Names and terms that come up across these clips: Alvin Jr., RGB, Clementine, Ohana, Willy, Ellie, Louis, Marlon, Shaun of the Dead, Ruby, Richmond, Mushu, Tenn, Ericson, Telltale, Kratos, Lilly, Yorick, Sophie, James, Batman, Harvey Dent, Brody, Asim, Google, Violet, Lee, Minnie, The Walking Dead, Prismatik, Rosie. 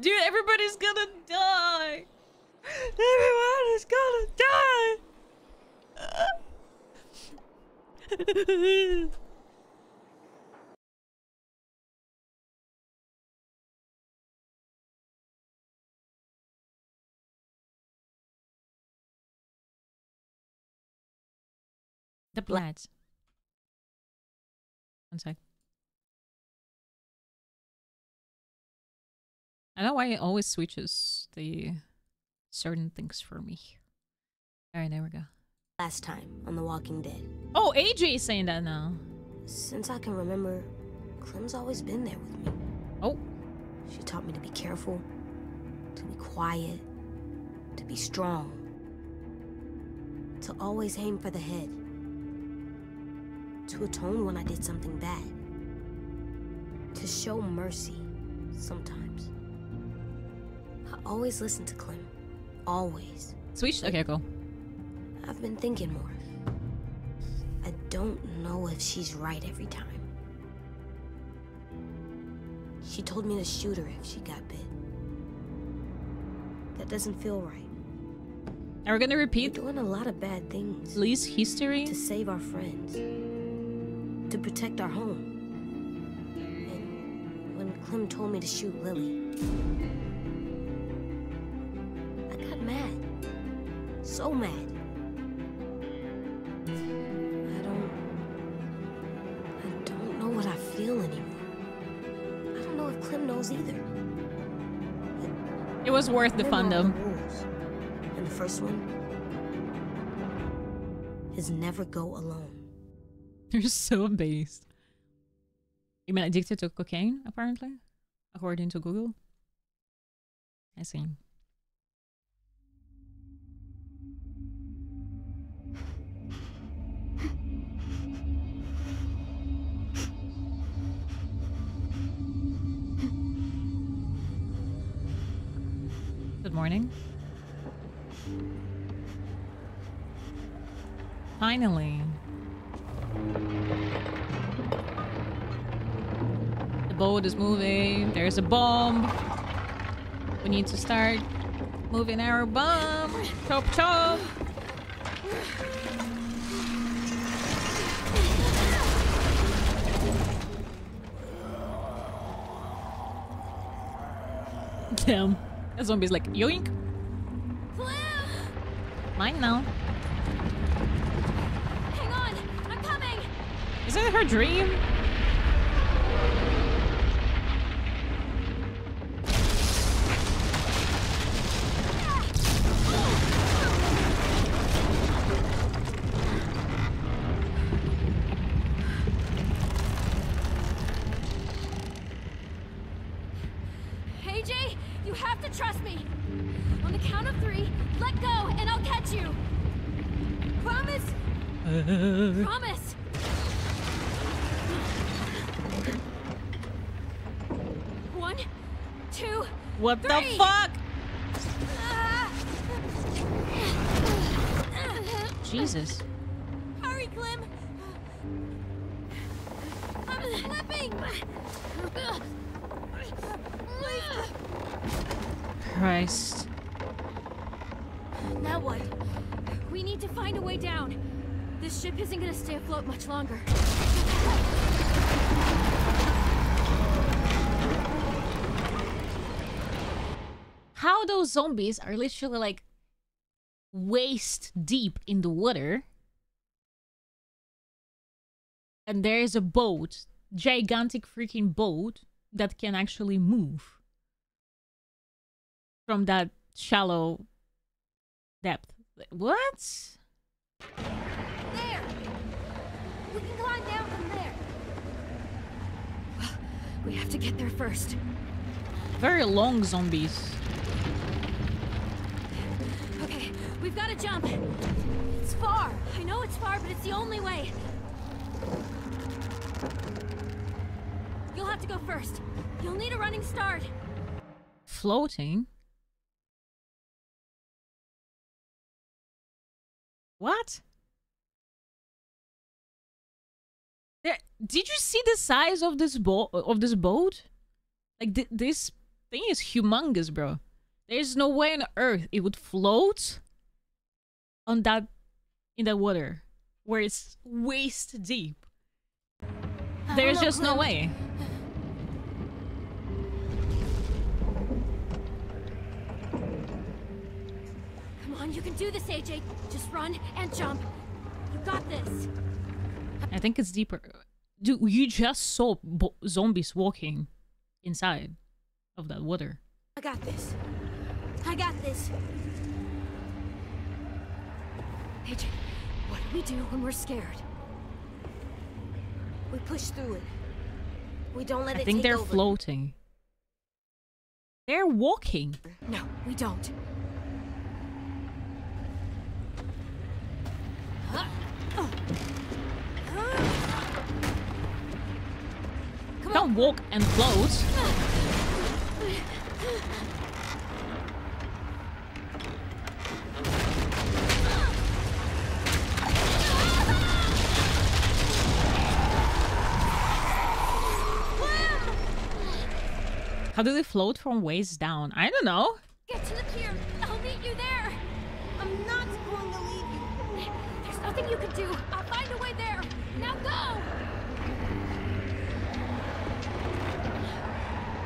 Dude, everybody's gonna die. Everyone is gonna die. The blood. One sec. I know why it always switches the certain things for me. Alright, there we go. Last time on The Walking Dead. Oh, AJ's saying that now. Since I can remember, Clem's always been there with me. Oh. She taught me to be careful, to be quiet, to be strong, to always aim for the head. To atone when I did something bad. To show mercy, sometimes. I always listen to Clem. Always. Switch? Okay, cool. I've been thinking more. I don't know if she's right every time. She told me to shoot her if she got bit. That doesn't feel right. Are we gonna repeat? We're doing a lot of bad things. Lee's history? To save our friends. To protect our home. And when Clem told me to shoot Lilly, I got mad. So mad. I don't know what I feel anymore. I don't know if Clem knows either. It was worth the fandom. And the first one is never go alone. You're so based. You've been addicted to cocaine, apparently, according to Google. I see. Good morning. Finally. The boat is moving. There's a bomb. We need to start moving our bomb. Chop chop. Damn. That zombie's like yoink. Mine now. Is it her dream? AJ, you have to trust me. On the count of three, let go and I'll catch you. Promise? Promise. What the fuck? Jesus. Hurry, Clem. I'm slipping. Christ. Now what? We need to find a way down. This ship isn't gonna stay afloat much longer. How those zombies are literally like waist deep in the water. And there is a boat, gigantic freaking boat that can actually move from that shallow depth. What? There. We can climb down from there. Well, we have to get there first. Very long zombies. We've got to jump. It's far. I know it's far, but it's the only way. You'll have to go first. You'll need a running start. Floating? What? There, did you see the size of this boat? Like this thing is humongous, bro. There's no way on earth it would float on that, in that water where it's waist deep. There's just no way. Come on, you can do this, AJ. Just run and jump. You got this. I think it's deeper. Dude, you just saw zombies walking inside of that water. I got this. I got this. AJ, what do we do when we're scared? We push through it. We don't let it take over. I think they're floating. They're walking. No, we don't. Don't walk and float. How do they float from waist down? I don't know. Get to the pier. I'll meet you there. I'm not going to leave you. There's nothing you can do. I'll find a way there. Now go.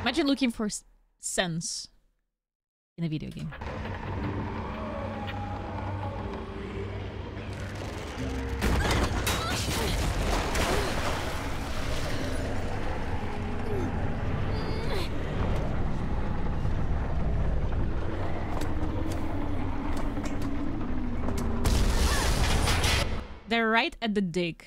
Imagine looking for sense in a video game. They're right at the dig.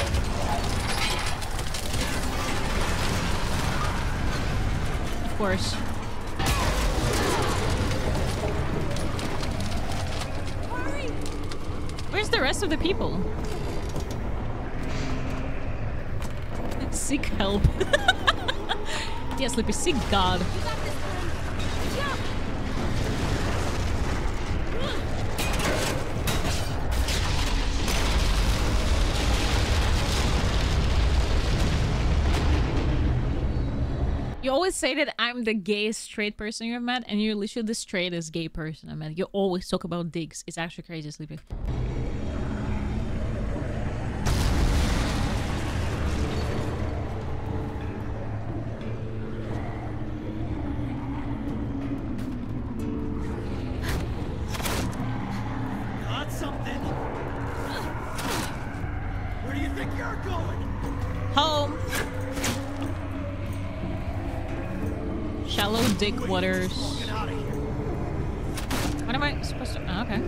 Of course. Hurry. Where's the rest of the people? Let's seek help. Yes, Lippy, seek God. You always say that I'm the gayest straight person you've met, and you're literally the straightest gay person I met. You always talk about dicks. It's actually crazy, Sleepy. Got something. Where do you think you're going? Home. Shallow dick waters. What am I supposed to? Oh, okay.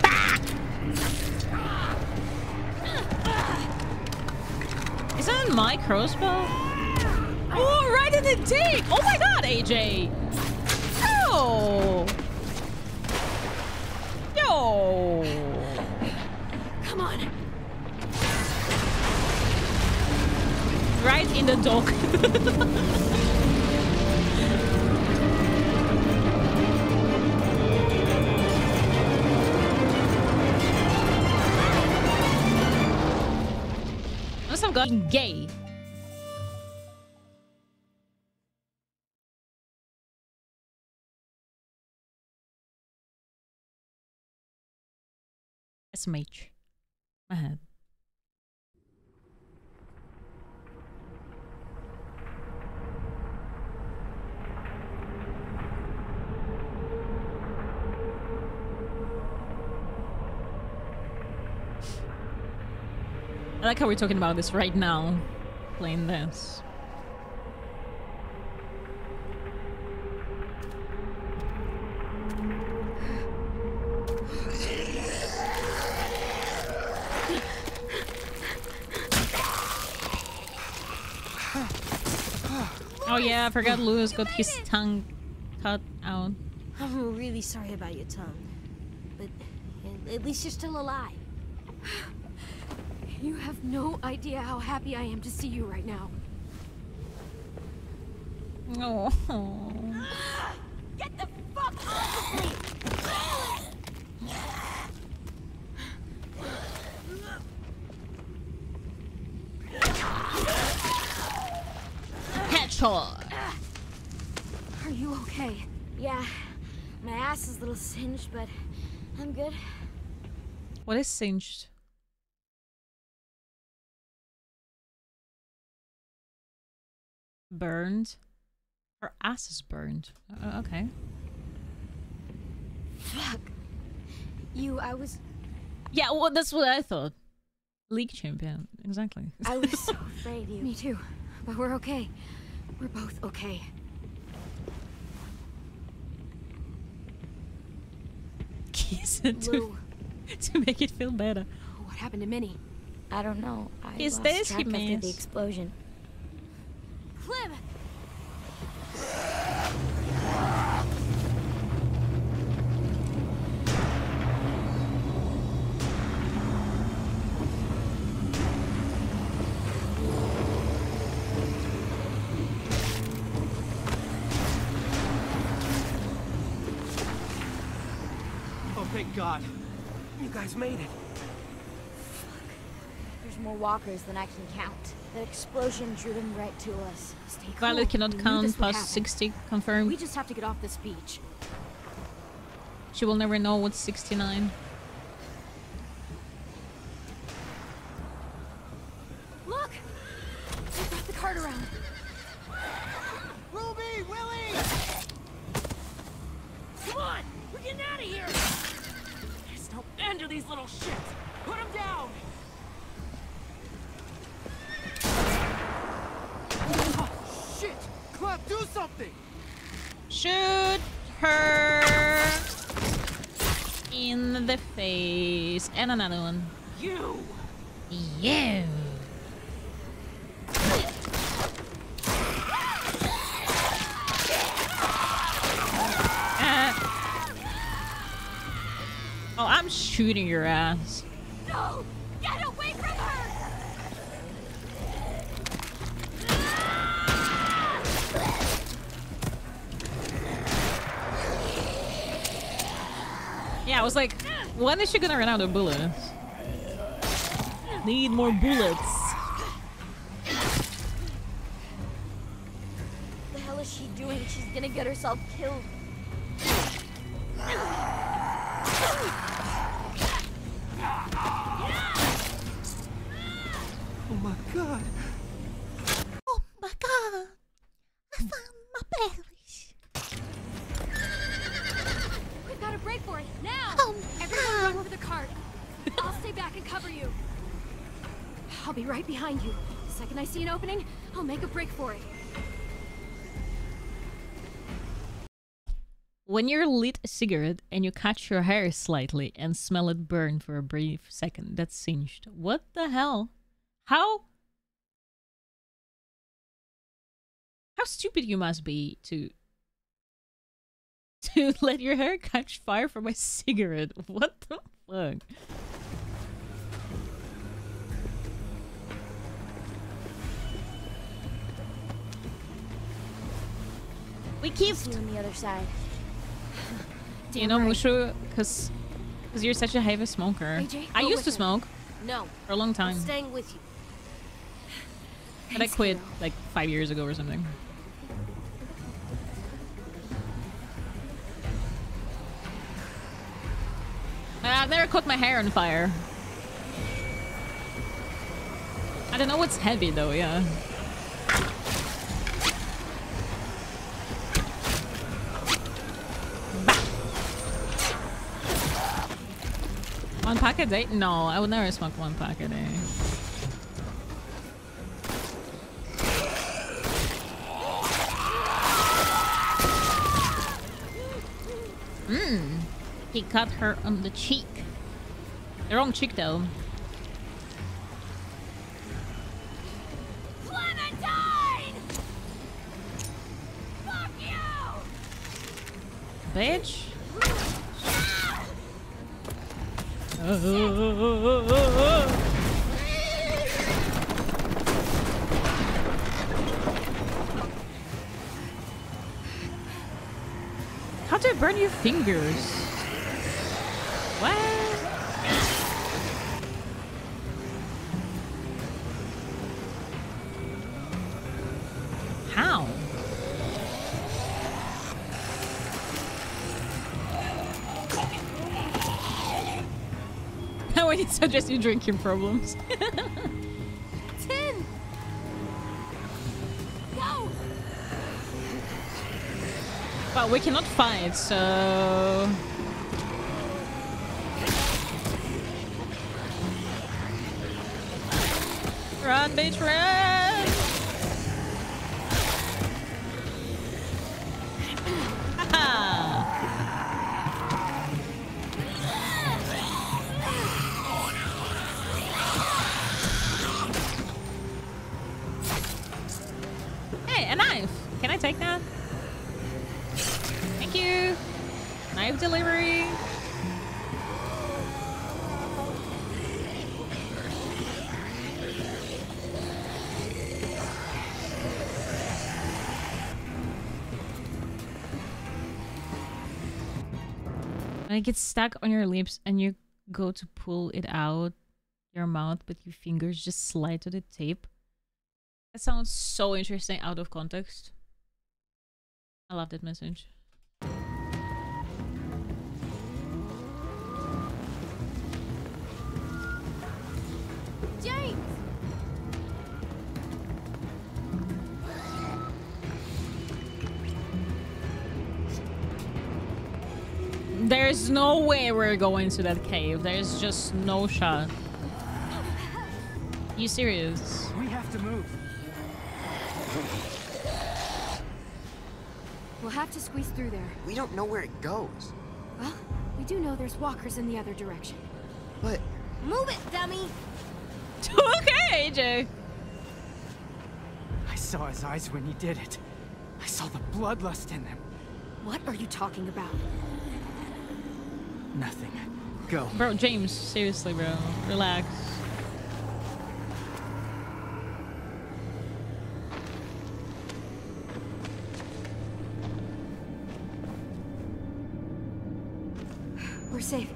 Bah! Is that my crossbow? Oh, right in the dick! Oh my God, AJ! Yo! Yo! Come on! Right in the dock. Unless I'm going gay. SMH. My head. I like how we're talking about this right now, playing this. Oh yeah, I forgot Louis got his tongue cut out. I'm really sorry about your tongue, but at least you're still alive. You have no idea how happy I am to see you right now. No. Oh. Get the fuck off of me! time. Are you okay? Yeah, my ass is a little singed, but I'm good. What is singed? Burned? Her ass is burned. Okay. Fuck. Yeah, well, that's what I thought. League champion, exactly. I was so afraid you. Me too. But we're okay. We're both okay. Kiss it to make it feel better. What happened to Minnie? I don't know. I lost track after the explosion. Clem! God, you guys made it. Fuck. There's more walkers than I can count. The explosion drew them right to us. Stay cool. Violet cannot count past 60. Confirmed. We just have to get off this beach. She will never know what's 69. Look! They brought the cart around. Ruby! Willy! Come on! We're getting out of here! End of these little shits! Put them down! Oh, shit! Clep, do something! Shoot her in the face. And another one. You! Oh, I'm shooting your ass. No! Get away from her! Yeah, I was like, when is she gonna run out of bullets? Need more bullets. What the hell is she doing? She's gonna get herself killed. Oh my god! Oh my god! I found my berries! We've got a break for it now! Oh my Everyone run over the cart! I'll stay back and cover you. I'll be right behind you. The second I see an opening, I'll make a break for it. When you lit a cigarette and you catch your hair slightly and smell it burn for a brief second, that's singed. What the hell? How stupid you must be to let your hair catch fire from a cigarette. What the fuck? We keep on the other side. You know, Mushu, because you're such a heavy smoker. AJ, I used to smoke. No. For a long time. I'm staying with you. But I quit like 5 years ago or something. I've never caught my hair on fire. I don't know what's heavy though, yeah. One pack a day? No, I would never smoke one pack a day. He cut her on the cheek. The wrong cheek though. Clementine! Fuck you! Bitch. How do I burn your fingers? What? How? I'd suggest you drink your problems. Tenn! Go! Well, we cannot fight, so... Run, bitch, run! Hey, a knife! Can I take that? Thank you! Knife delivery! When it gets stuck on your lips and you go to pull it out your mouth, but your fingers just slide to the tip. That sounds so interesting out of context. I love that message. James! There's no way we're going to that cave. There's just no shot. You serious? We have to move. We'll have to squeeze through there. We don't know where it goes. Well, we do know there's walkers in the other direction. But... Move it, dummy! Okay, AJ. I saw his eyes when he did it. I saw the bloodlust in them. What are you talking about? Nothing. Go. Bro, James, seriously, bro. Relax. We're safe,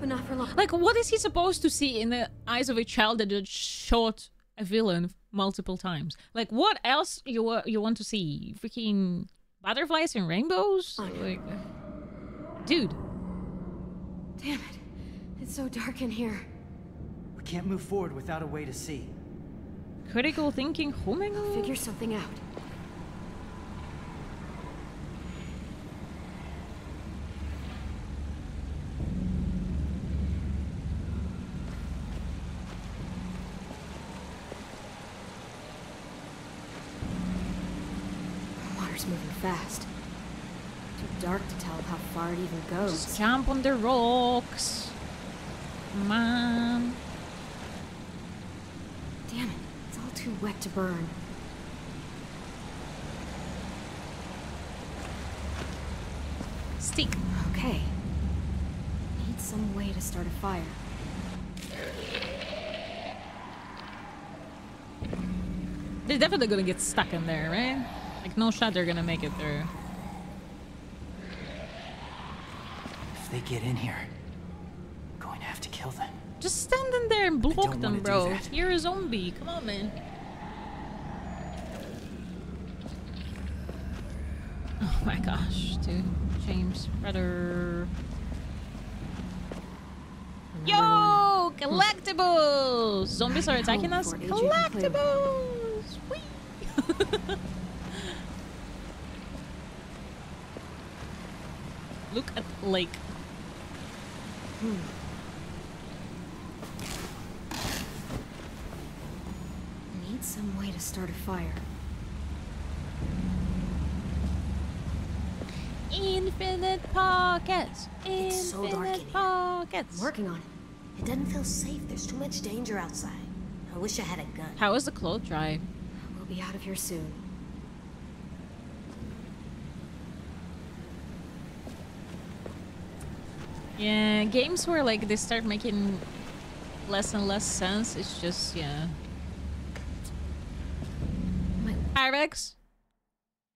but not for long. Like, what is he supposed to see in the eyes of a child that just shot a villain multiple times? Like, what else you want to see? Freaking butterflies and rainbows? Like, dude. Damn it. It's so dark in here. We can't move forward without a way to see. Critical thinking, homing. I'll figure something out. The water's moving fast. Dark to tell how far it even goes. Just camp on the rocks. Come on. Damn it. It's all too wet to burn. Stick. Okay. Need some way to start a fire. They're definitely gonna get stuck in there, right? Like, no shot they're gonna make it through. They get in here. I'm going to have to kill them. Just stand in there and block them, bro. You're a zombie. Come on, man. Oh my gosh, dude. James, brother. Yo, collectibles! Zombies are attacking us. Collectibles! Whee! Look at the lake. Need some way to start a fire. Infinite pockets. It's so dark in here. I'm working on it. It doesn't feel safe. There's too much danger outside. I wish I had a gun. How is the clothes dry? We'll be out of here soon. Yeah, games where like they start making less and less sense, it's just, yeah. Pyrex,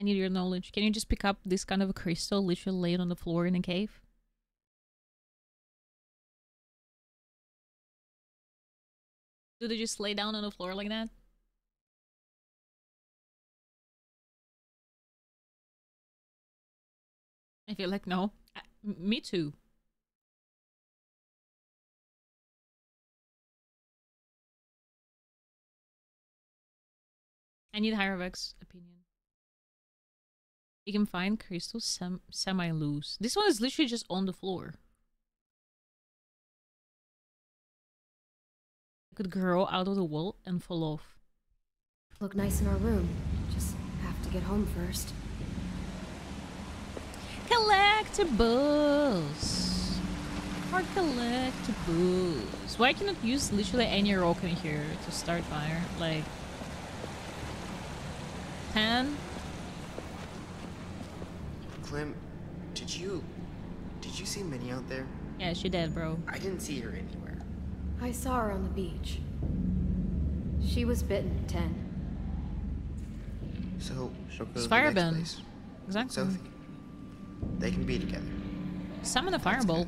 I need your knowledge. Can you just pick up this kind of a crystal literally laid on the floor in a cave? Do they just lay down on the floor like that? I feel like no. Me too. I need Hierobex's opinion. You can find crystals semi-loose. This one is literally just on the floor. It could grow out of the wall and fall off. Look nice in our room. Just have to get home first. Collectibles! More collectibles. Why cannot use literally any rock in here to start fire? Like... Tenn? Clem, did you see Minnie out there? Yeah, she did, bro. I didn't see her anywhere. I saw her on the beach. She was bitten, Tenn. So she'll go to the next place. Exactly. Sophie. They can be together. Summon a fireball.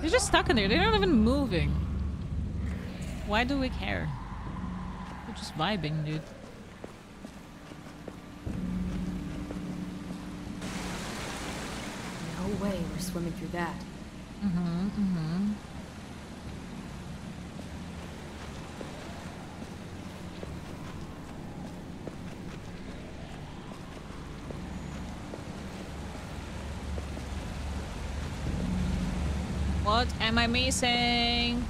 They're just stuck in there. They're not even moving. Why do we care? We're just vibing, dude. No way we're swimming through that. Mm-hmm, mm-hmm. What am I missing?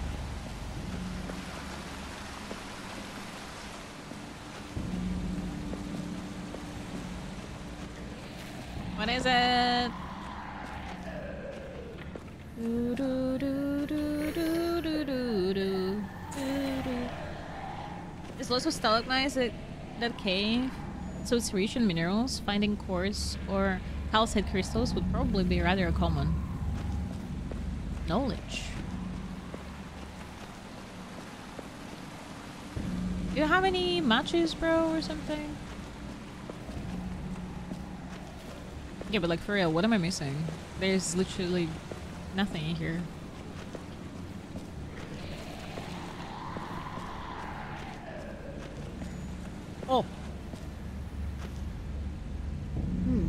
What is it? Do, do, do, do, do, do, do, do. There's lots of stalagmites at that cave, so it's rich in minerals. Finding quartz or calcite crystals would probably be rather common. Knowledge. Do you have any matches, bro, or something? Yeah, but like for real, what am I missing? There's literally nothing here. Oh. Hmm.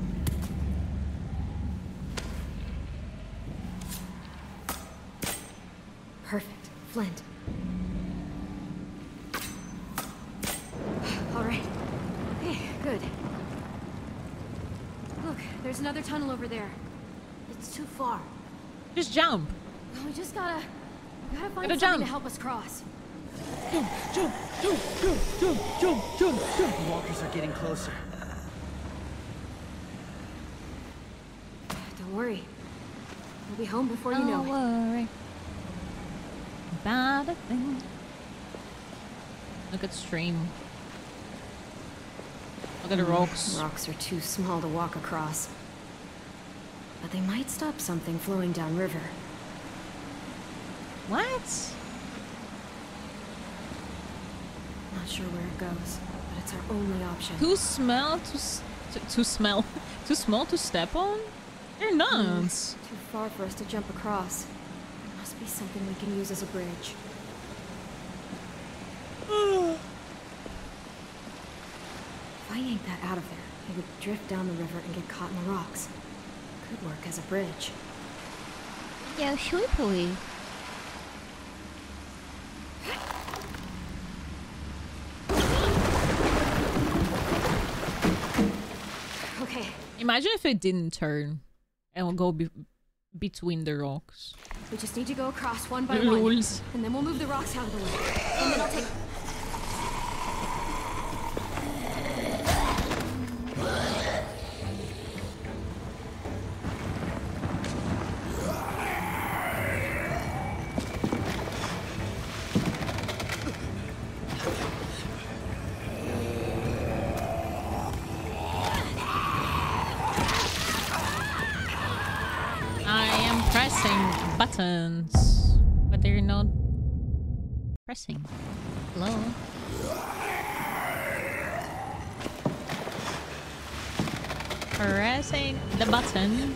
Perfect. Flint. All right. Hey, good. Look, there's another tunnel over there. It's too far. Just jump. We just gotta find something to help us cross. Jump, jump, jump, jump, jump, jump, jump, jump. The walkers are getting closer. Don't worry. We'll be home before you know it. Don't worry about a thing. Look at stream. Look at the rocks. Rocks are too small to walk across. But they might stop something flowing downriver. What? Not sure where it goes, but it's our only option. Too small to step on? They're nuts. Too far for us to jump across. There must be something we can use as a bridge. If I yank that out of there, it would drift down the river and get caught in the rocks. Could work as a bridge. Yeah, surely. Okay. Imagine if it didn't turn and we'll go between the rocks. We just need to go across one by one. And then we'll move the rocks out of the way. And then I'll take... But they're not pressing. Hello? Pressing the button.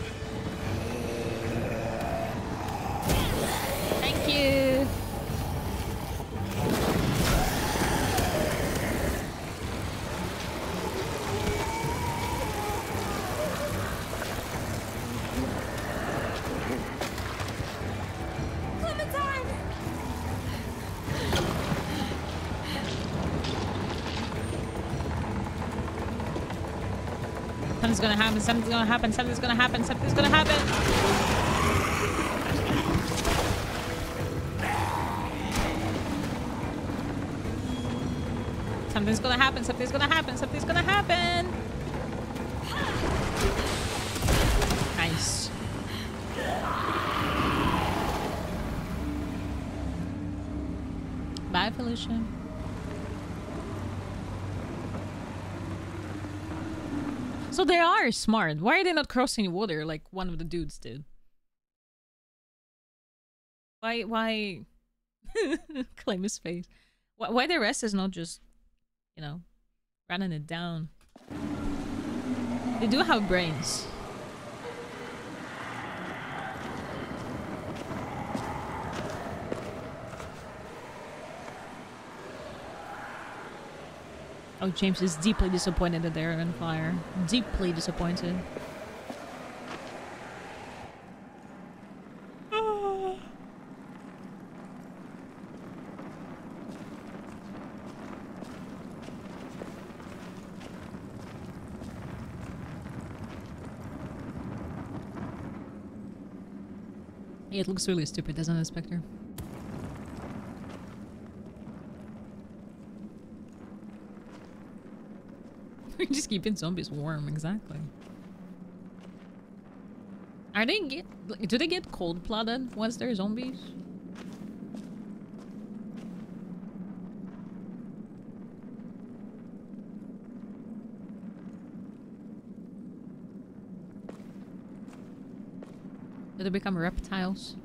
Thank you. Something's gonna happen, something's gonna happen, something's gonna happen, something's gonna happen. Something's gonna happen, something's gonna happen, something's gonna happen. Nice. Bye, Felicia. So they are smart. Why are they not crossing water like one of the dudes did? Why? Claim his face. Why the rest is not just, you know, running it down? They do have brains. Oh, James is deeply disappointed that they're on fire. Deeply disappointed. Oh. Yeah, it looks really stupid, doesn't it, Inspector? Just keeping zombies warm, exactly. Are they do they get cold blooded once they're zombies? Do they become reptiles?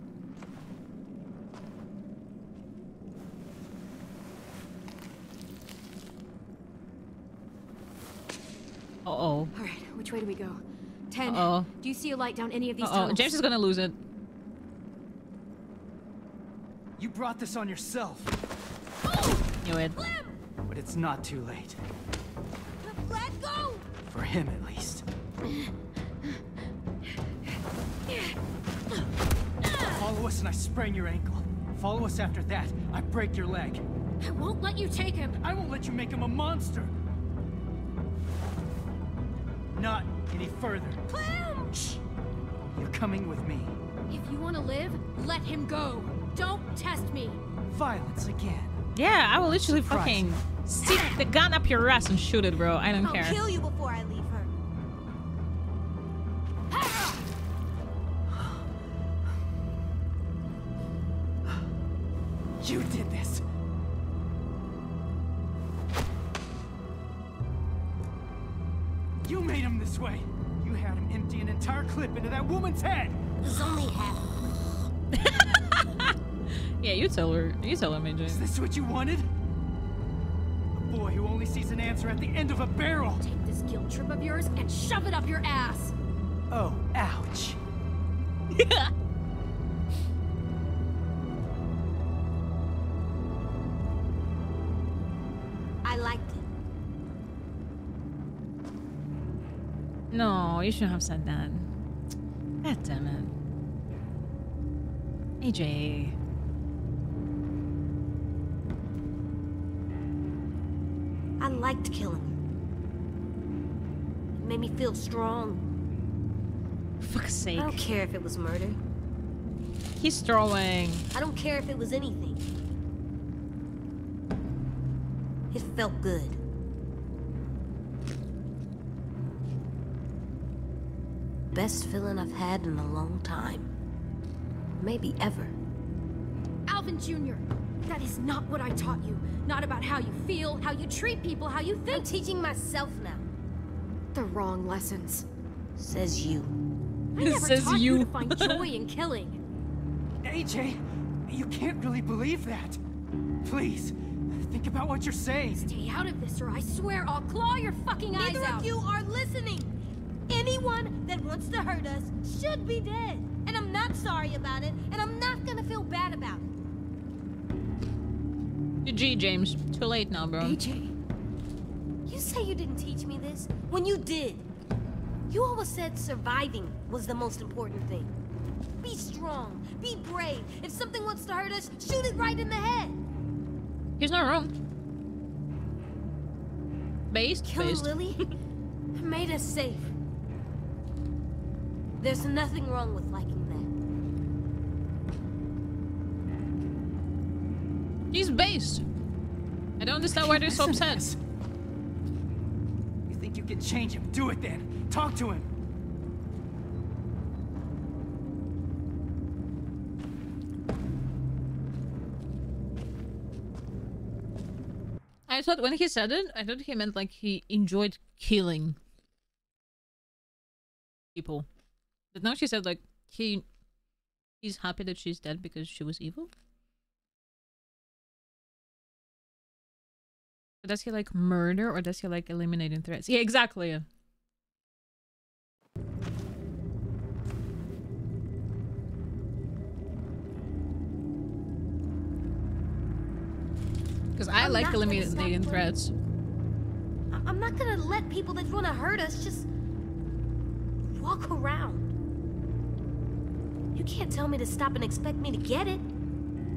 Uh-oh. All right, which way do we go? Tenn, uh-oh. Do you see a light down any of these tunnels? James is gonna lose it. You brought this on yourself. Oh! Knew it. Clem! But it's not too late. Let go! For him, at least. Follow us and I sprain your ankle. Follow us after that, I break your leg. I won't let you take him. I won't let you make him a monster. Not any further. Clem! Shh. You're coming with me. If you want to live, let him go. Don't test me. Violence again. Yeah, I will literally fucking stick the gun up your ass and shoot it, bro. I don't care. I'll kill you before I leave her. You did this. You made him this way. You had him empty an entire clip into that woman's head. It's only half. Yeah, you tell her. You tell her, Major. Is this what you wanted? A boy who only sees an answer at the end of a barrel. Take this guilt trip of yours and shove it up your ass. Oh, ouch. I liked it. No, you shouldn't have said that. God damn it. AJ. I liked killing him. It made me feel strong. For fuck's sake. I don't care if it was murder. He's throwing. I don't care if it was anything. It felt good. Best feeling I've had in a long time. Maybe ever. Alvin Jr., that is not what I taught you. Not about how you feel, how you treat people, how you think. I'm teaching myself now. The wrong lessons. Says you. I never taught you to find joy in killing. AJ, you can't really believe that. Please, think about what you're saying. Stay out of this or I swear I'll claw your fucking eyes out. Neither of you are listening. Anyone that wants to hurt us should be dead. And I'm not sorry about it, and I'm not gonna feel bad about it. GG, James. Too late now, bro. AJ. You say you didn't teach me this when you did. You always said surviving was the most important thing. Be strong, be brave. If something wants to hurt us, shoot it right in the head. He's not wrong. Based. Kill Lilly made us safe. There's nothing wrong with liking that. He's based. I don't understand why they're so upset. You think you can change him? Do it then. Talk to him. I thought when he said it, I thought he meant like he enjoyed killing people. But now she said like he's happy that she's dead because she was evil. But does he like murder or does he like eliminating threats? Yeah, exactly. Because I like eliminating threats. I'm not gonna let people that want to hurt us just walk around. You can't tell me to stop and expect me to get it.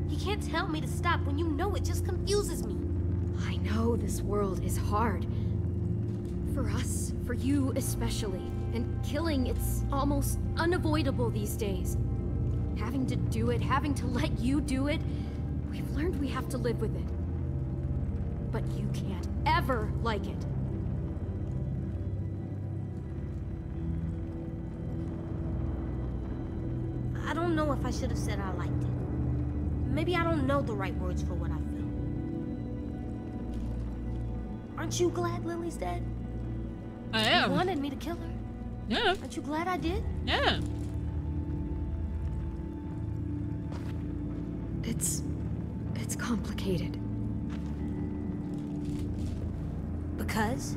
You can't tell me to stop when you know it just confuses me. I know this world is hard. For us, for you especially. And killing, it's almost unavoidable these days. Having to do it, having to let you do it, we've learned we have to live with it. But you can't ever like it. I don't know if I should have said I liked it. Maybe I don't know the right words for what I feel. Aren't you glad Lily's dead? I am. You wanted me to kill her. Yeah. Aren't you glad I did? Yeah. It's complicated. Because?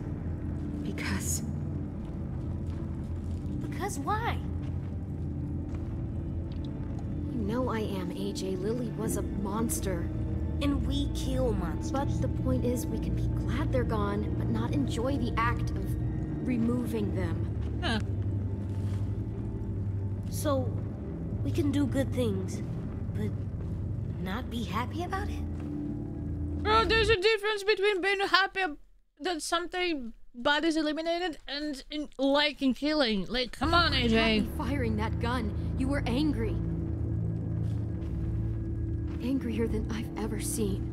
Because why? You know I am, AJ. Lily was a monster. And we kill monsters. But the point is, we can be glad they're gone, but not enjoy the act of removing them. Huh. So, we can do good things, but not be happy about it? Bro, there's a difference between being happy that something bad is eliminated and liking killing. Like, come on, AJ. Firing that gun, you were angry. Angrier than I've ever seen.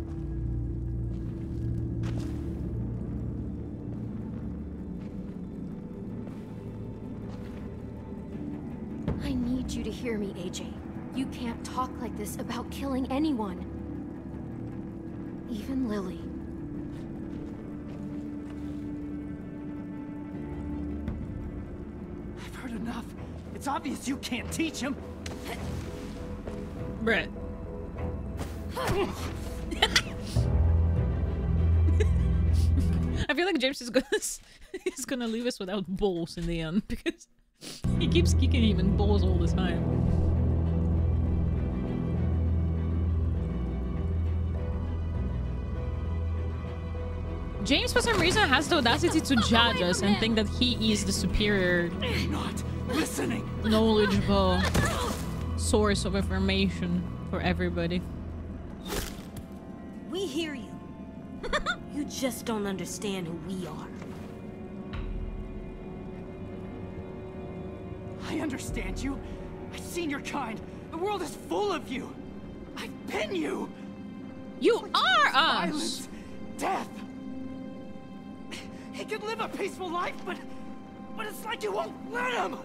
I need you to hear me, AJ. You can't talk like this about killing anyone. Even Lily. Enough. It's obvious you can't teach him. Brett. I feel like James is gonna leave us without balls in the end because he keeps kicking him in balls all the time. James, for some reason, has the audacity to judge us and think that he is the superior, not listening, knowledgeable source of information for everybody. We hear you. You just don't understand who we are. I understand you. I've seen your kind. The world is full of you. I've been you. You are us. Violence, death. He could live a peaceful life, but it's like you won't let him!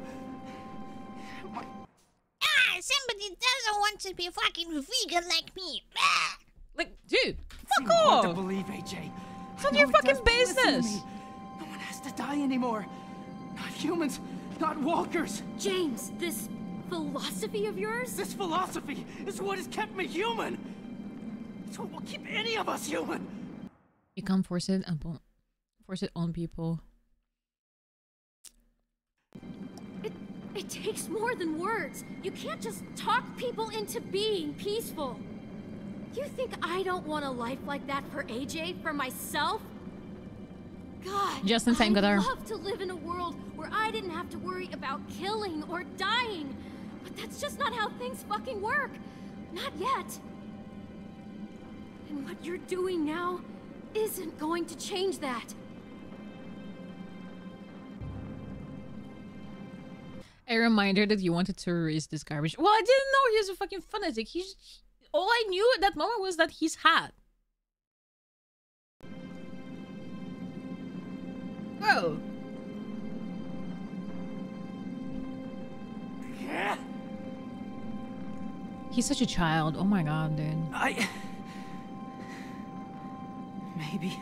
Somebody doesn't want to be fucking vegan like me! Like, dude, fuck off! I don't believe, AJ. It's none of your fucking business! No one has to die anymore. Not humans, not walkers. James, this philosophy of yours? This philosophy is what has kept me human! It's what will keep any of us human! You can't force it upon... force it on people. It takes more than words. You can't just talk people into being peaceful. You think I don't want a life like that for AJ, for myself? God, I'd love to live in a world where I didn't have to worry about killing or dying. But that's just not how things fucking work. Not yet. And what you're doing now isn't going to change that. A reminder that you wanted to erase this garbage. Well, I didn't know he was a fucking fanatic. All I knew at that moment was that he's hot. Oh. He's such a child. Oh my god, dude. Maybe.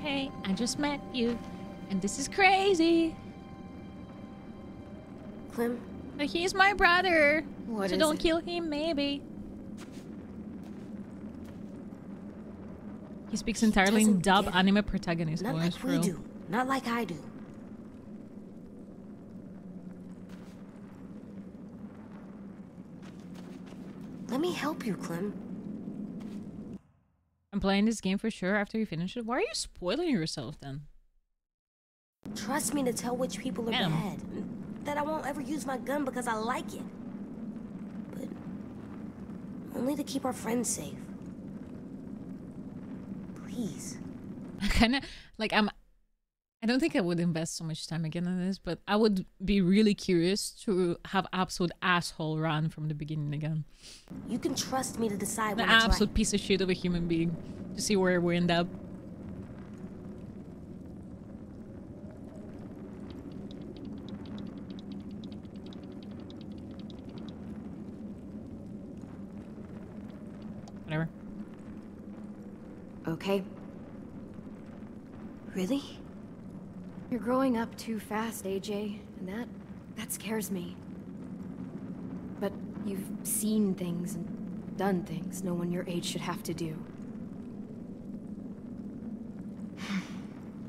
Hey, I just met you. And this is crazy. Clem? But he's my brother. What so is don't it? Kill him, maybe. He speaks entirely in dub anime protagonist voice. Not like we do. Not like I do. Let me help you, Clem. I'm playing this game for sure after you finish it. Why are you spoiling yourself then? Trust me to tell which people are bad. That I won't ever use my gun because I like it. But only to keep our friends safe. Please. I kinda like I don't think I would invest so much time again on this, but I would be really curious to have absolute asshole run from the beginning again. You can trust me to decide what it's absolute piece of shit of a human being to see where we end up. Whatever. Okay. Really? You're growing up too fast, AJ, and that scares me. But you've seen things and done things no one your age should have to do.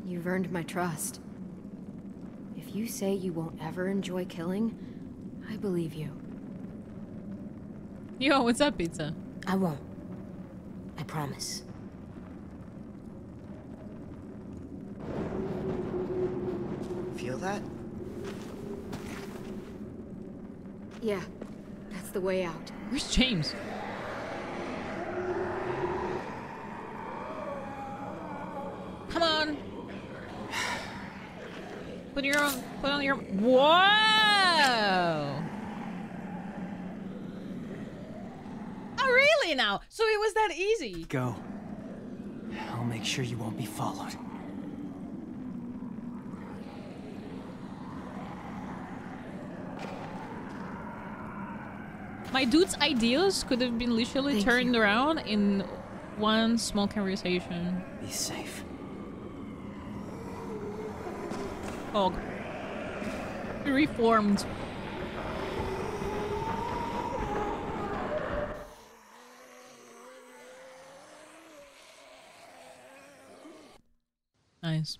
You've earned my trust. If you say you won't ever enjoy killing, I believe you. Yo, what's up, pizza? I won't. I promise. Feel that? Yeah, that's the way out. Where's James? Come on. Put on your Whoa! Oh, really now? So it was that easy. Go. I'll make sure you won't be followed. My dude's ideas could have been literally turned around in one small conversation. Be safe. Oh. Reformed. Nice.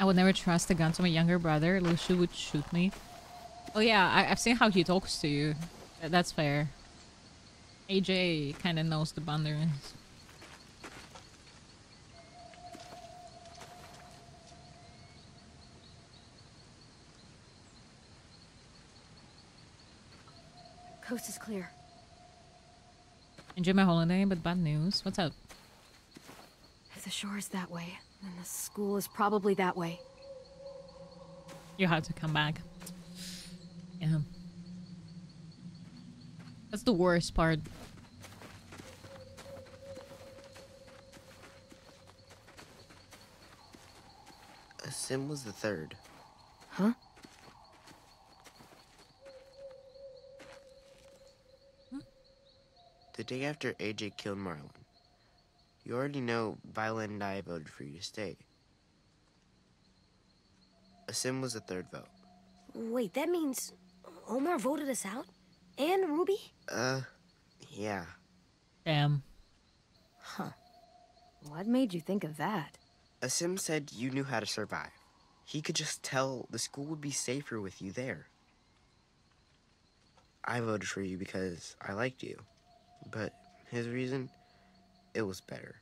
I would never trust a gun to my younger brother. Mushu would shoot me. Oh yeah, I've seen how he talks to you. That's fair. AJ kind of knows the boundaries. Coast is clear. Enjoy my holiday, but bad news. What's up? If the shore is that way, then the school is probably that way. You had to come back. Yeah. That's the worst part. Asim was the third. Huh? The day after AJ killed Marlon. You already know Violet and I voted for you to stay. Asim was the third vote. Wait, that means Omar voted us out? And Ruby? Yeah. Damn. Huh. What made you think of that? Asim said you knew how to survive. He could just tell the school would be safer with you there. I voted for you because I liked you. But his reason... it was better.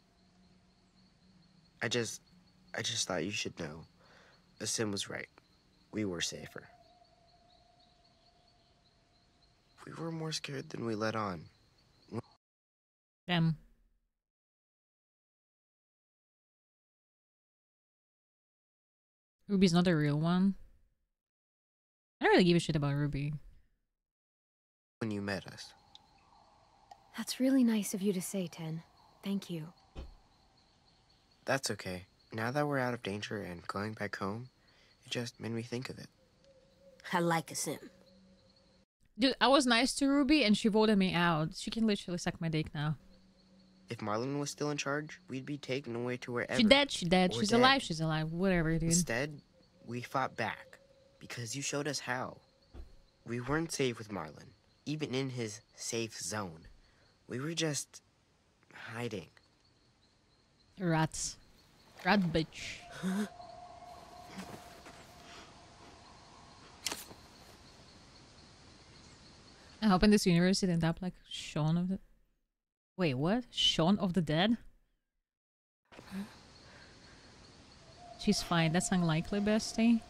I just thought you should know. Asim was right. We were safer. We were more scared than we let on. Damn. Ruby's not a real one. I don't really give a shit about Ruby. When you met us. That's really nice of you to say, Tenn. Thank you. That's okay. Now that we're out of danger and going back home, it just made me think of it. I like Asim. Dude, I was nice to Ruby and she voted me out. She can literally suck my dick now. If Marlon was still in charge, we'd be taken away to wherever. She's dead, she's dead. She's alive, she's alive. Whatever, dude. Instead, we fought back. Because you showed us how. We weren't safe with Marlon. Even in his safe zone. We were just... hiding. Rats. Rat bitch. Huh? I hope in this universe it ended up like Shaun of the... Wait, what? Shaun of the Dead? Huh? She's fine. That's unlikely, bestie.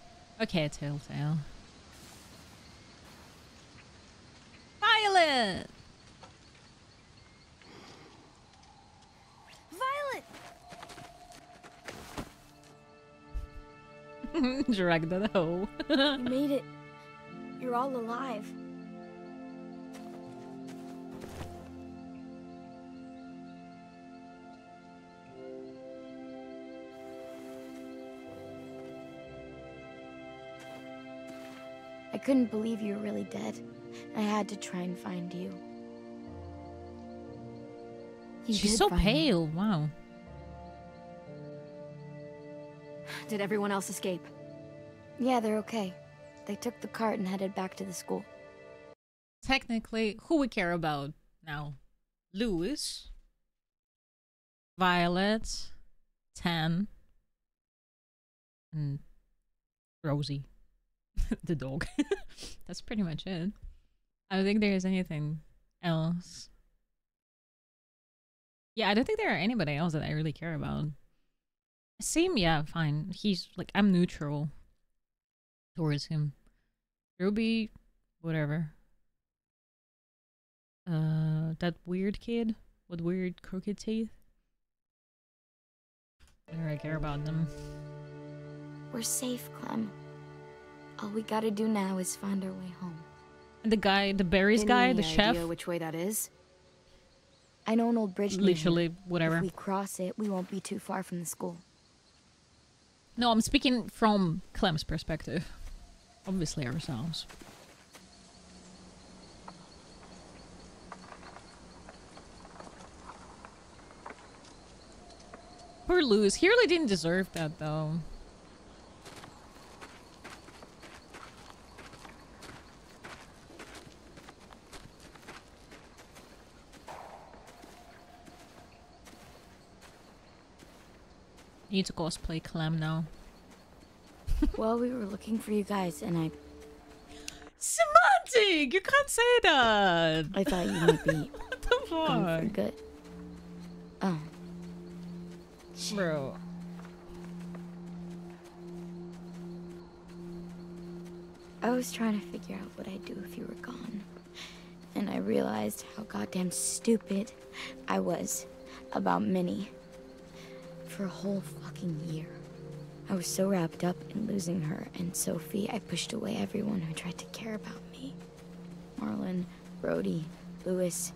Okay, Telltale. Violet! Violet! Drag that hoe. You made it. You're all alive. I couldn't believe you were really dead. I had to try and find you. She's so pale. Wow. Did everyone else escape? Yeah, they're okay. They took the cart and headed back to the school. Technically, who we care about now? Louis, Violet, Tenn, and Rosie. The dog. That's pretty much it. I don't think there is anything else. Yeah, I don't think there are anybody else that I really care about. Same, yeah, fine. He's like, I'm neutral towards him. Ruby, whatever. That weird kid with weird crooked teeth. I don't really care about them. We're safe, Clem. All we gotta do now is find our way home. The guy, the berries guy, the chef. Any idea which way that is? I know an old bridge. Literally, whatever. If we cross it, we won't be too far from the school. No, I'm speaking from Clem's perspective. Obviously, ourselves. Poor Louis. He really didn't deserve that, though. I need to cosplay Clem now. Well, we were looking for you guys, and I... Semantic! You can't say that! I thought you might be... What the fuck? Gone for good. Oh. Bro. I was trying to figure out what I'd do if you were gone. And I realized how goddamn stupid I was about Minnie. For a whole fucking year. I was so wrapped up in losing her and Sophie, I pushed away everyone who tried to care about me. Marlon, Brody, Louis,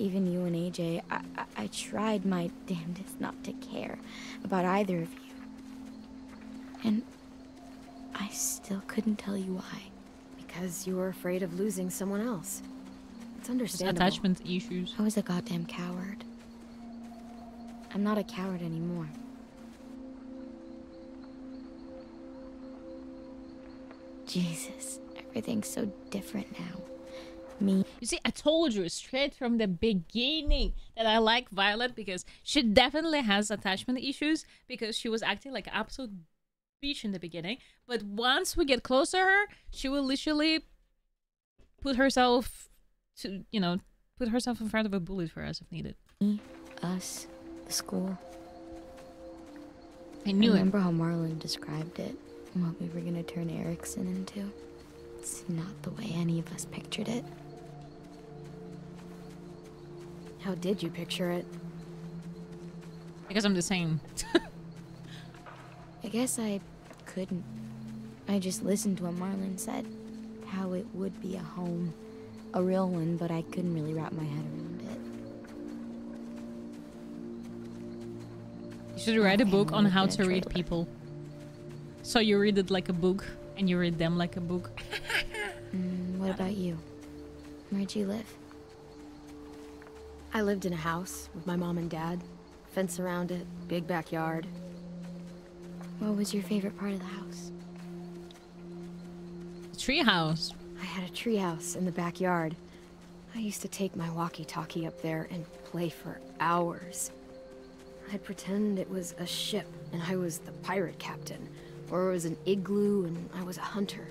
even you and AJ. I tried my damnedest not to care about either of you. And I still couldn't tell you why. Because you were afraid of losing someone else. It's understandable. It's attachment issues. I was a goddamn coward. I'm not a coward anymore. Jesus, everything's so different now. Me. You see, I told you straight from the beginning that I like Violet because she definitely has attachment issues because she was acting like an absolute bitch in the beginning. But once we get close to her, she will literally put herself to, you know, put herself in front of a bullet for us if needed. Me. us, the school. I knew it. I remember how Marlon described it and what we were gonna turn Ericson into. It's not the way any of us pictured it. How did you picture it? I guess I'm the same. I guess I couldn't. I just listened to what Marlon said. How it would be a home. A real one, but I couldn't really wrap my head around it. You should write a book on how to read people. So you read it like a book, and you read them like a book. What about you? Where'd you live? I lived in a house with my mom and dad. Fence around it, big backyard. What was your favorite part of the house? Treehouse. I had a treehouse in the backyard. I used to take my walkie-talkie up there and play for hours. I'd pretend it was a ship and I was the pirate captain, or it was an igloo and I was a hunter,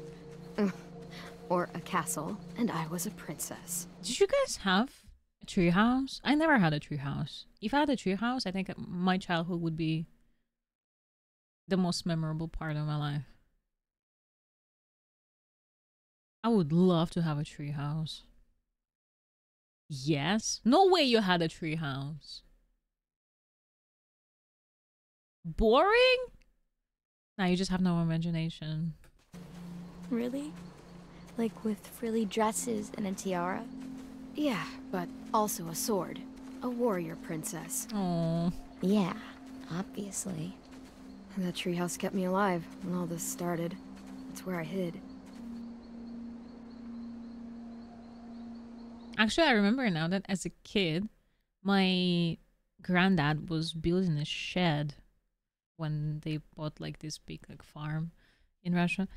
or a castle and I was a princess. Did you guys have a treehouse? I never had a treehouse. If I had a treehouse, I think my childhood would be the most memorable part of my life. I would love to have a treehouse. Yes? No way you had a treehouse. Boring? Nah, you just have no imagination. Really? Like with frilly dresses and a tiara? Yeah, but also a sword. A warrior princess. Oh. Yeah, obviously. And that treehouse kept me alive when all this started. That's where I hid. Actually, I remember now that as a kid, my granddad was building a shed when they bought like this big like farm in Russia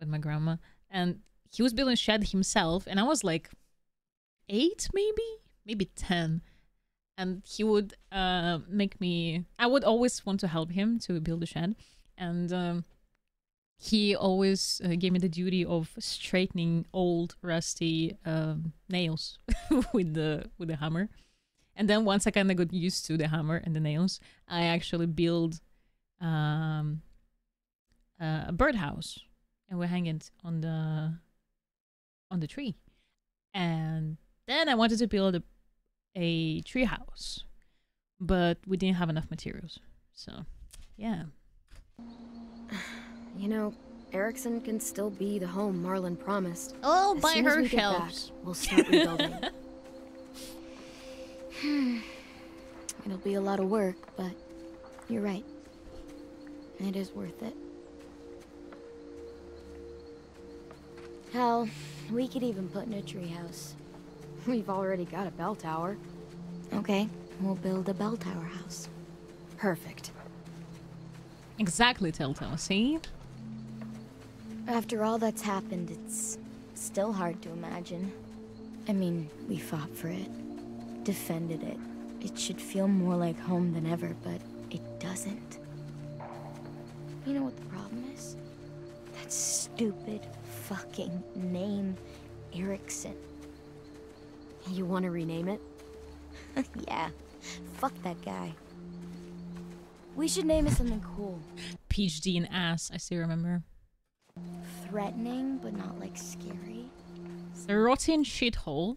with my grandma. And he was building a shed himself. And I was like 8, maybe 10. And he would make me, I would always want to help him to build a shed. And he always gave me the duty of straightening old rusty nails with the hammer. And then once I kind of got used to the hammer and the nails, I actually built a birdhouse, and we hang it on the tree. And then I wanted to build a tree house, but we didn't have enough materials. So yeah. You know, Ericson can still be the home Marlon promised. Oh, by herself. We'll start rebuilding. It'll be a lot of work, but you're right. It is worth it. Hell, we could even put in a treehouse. We've already got a bell tower. Okay, we'll build a bell tower house. Perfect. Exactly, Telltale, see? After all that's happened, it's still hard to imagine. I mean, we fought for it, defended it. It should feel more like home than ever, but it doesn't. You know what the problem is? That stupid fucking name, Ericson. You want to rename it? Yeah, fuck that guy. We should name it something cool. PhD and ass, I still remember. Threatening, but not like scary. The Rotten Shithole,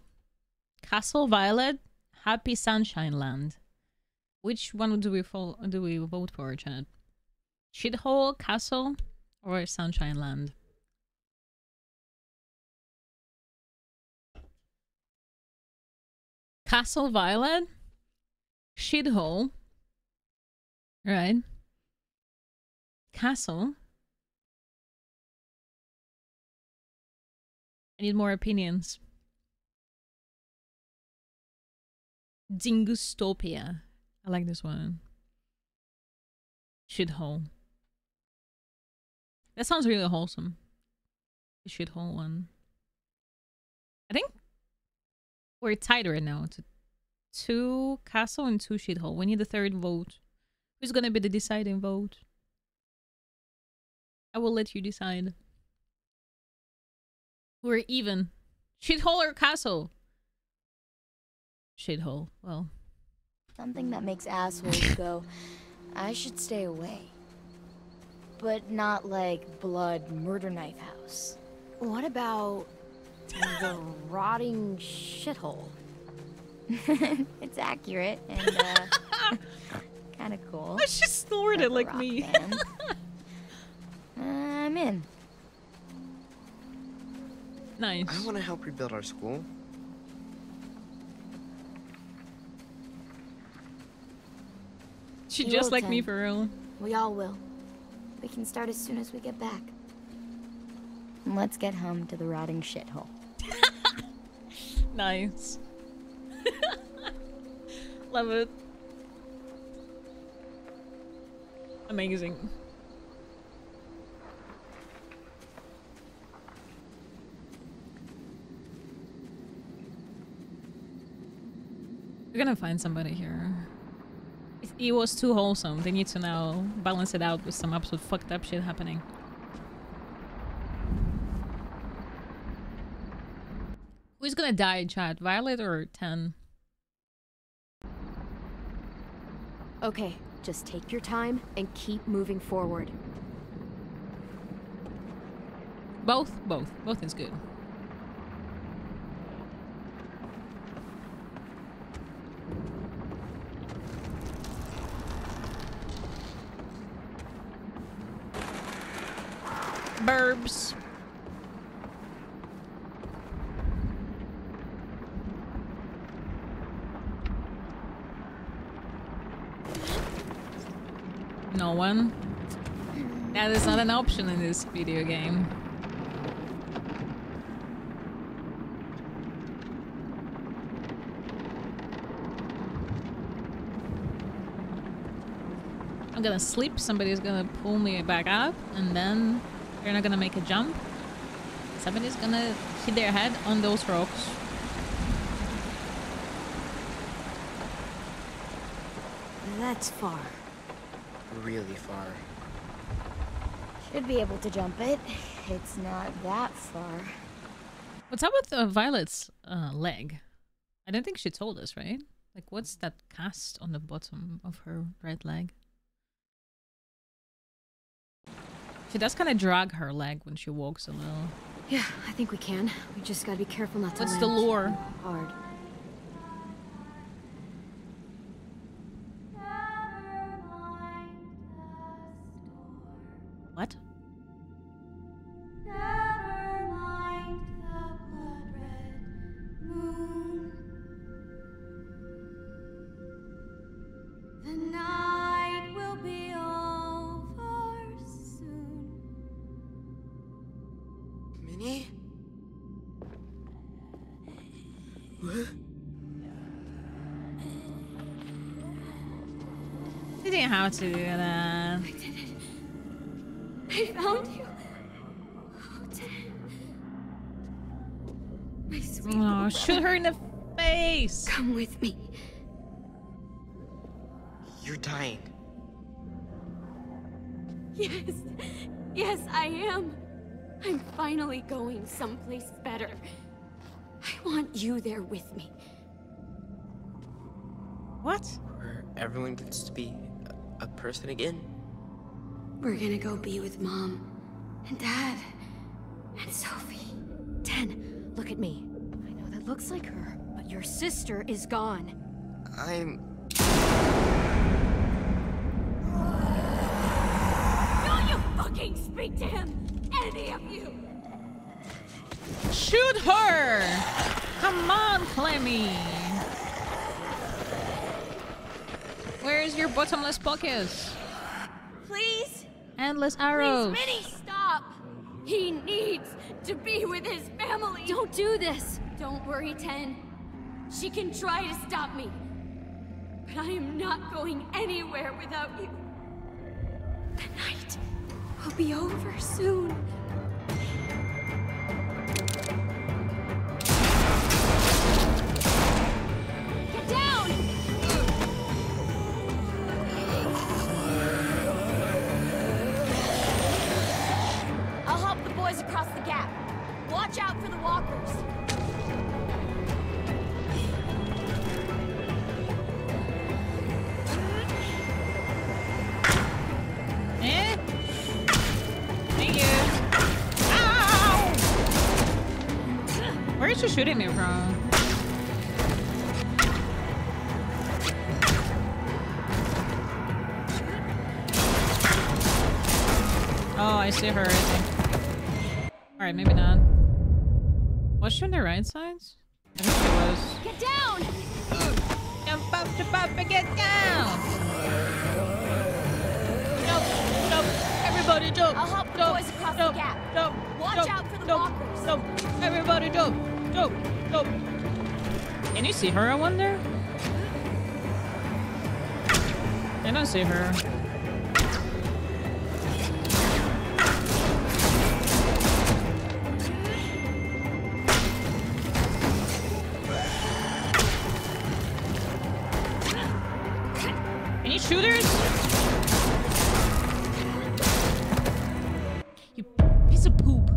Castle Violet, Happy Sunshine Land. Which one do we vote for, Chad? Shithole, Castle, or Sunshine Land? Castle Violet, Shithole. Right. Castle. I need more opinions. Dingustopia. I like this one. Shithole. That sounds really wholesome. The shithole one. I think we're tied right now to 2 castle and 2 shithole. We need a 3rd vote. Who's gonna be the deciding vote? I will let you decide. We're even. Shithole or castle? Shithole. Well, Something that makes assholes go, I should stay away. But not like blood murder knife house. What about the rotting shithole? It's accurate and kind of cool. Why she snorted like me? I'm in. Nice. I want to help rebuild our school. She you just like Tenn. Me for real. We all will. We can start as soon as we get back. And let's get home to the rotting shithole. Nice. Love it. Amazing. We're gonna find somebody here. It was too wholesome. They need to now balance it out with some absolute fucked up shit happening. Who's gonna die in chat? Violet or Tenn? Okay, just take your time and keep moving forward. Both is good. Burbs. No one. That is not an option in this video game. I'm gonna sleep, somebody's gonna pull me back up, and then they're not gonna make a jump. Somebody's gonna hit their head on those rocks. That's far. Really far. Should be able to jump it. It's not that far. What's up with Violet's leg? I don't think she told us, right? Like, what's that cast on the bottom of her right leg? She does kind of drag her leg when she walks a little. Yeah, I think we can. We just gotta be careful not to land. What's the lure? Hard. What? Never mind the blood red moon. The night will be over soon. Minnie? What? You didn't have to do that. I found you. Oh, Tenn. My sweet brother. Shoot her in the face. Come with me. You're dying. Yes. Yes, I am. I'm finally going someplace better. I want you there with me. What? Where everyone gets to be a person again. We're gonna go be with Mom, and Dad, and Sophie. Tenn, look at me. I know that looks like her, but your sister is gone. I'm... Don't you fucking speak to him! Any of you! Shoot her! Come on, Clemmy! Where is your bottomless pockets? Please? Endless arrows. Please, Minnie, stop! He needs to be with his family! Don't do this! Don't worry, Tenn. She can try to stop me. But I am not going anywhere without you. The night will be over soon. Get down! Across the gap. Watch out for the walkers. Where is she shooting me from? Oh, I see her right there. Alright, maybe not. Was she on the right sides? I think she was. Get down! Jump up, jump up, and get down! Jump, jump, everybody jump! I'll help the boys across the gap. Jump, watch out for the walkers! Jump, everybody jump, jump, jump! Can you see her, I wonder? I don't see her. Shooters? You piece of poop.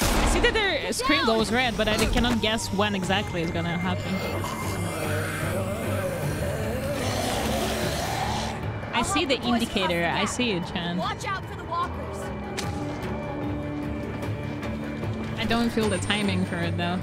I see that their screen goes red, but I cannot guess when exactly it's gonna happen. I see the indicator. I see it, Chan. Watch out for the walkers. I don't feel the timing for it though.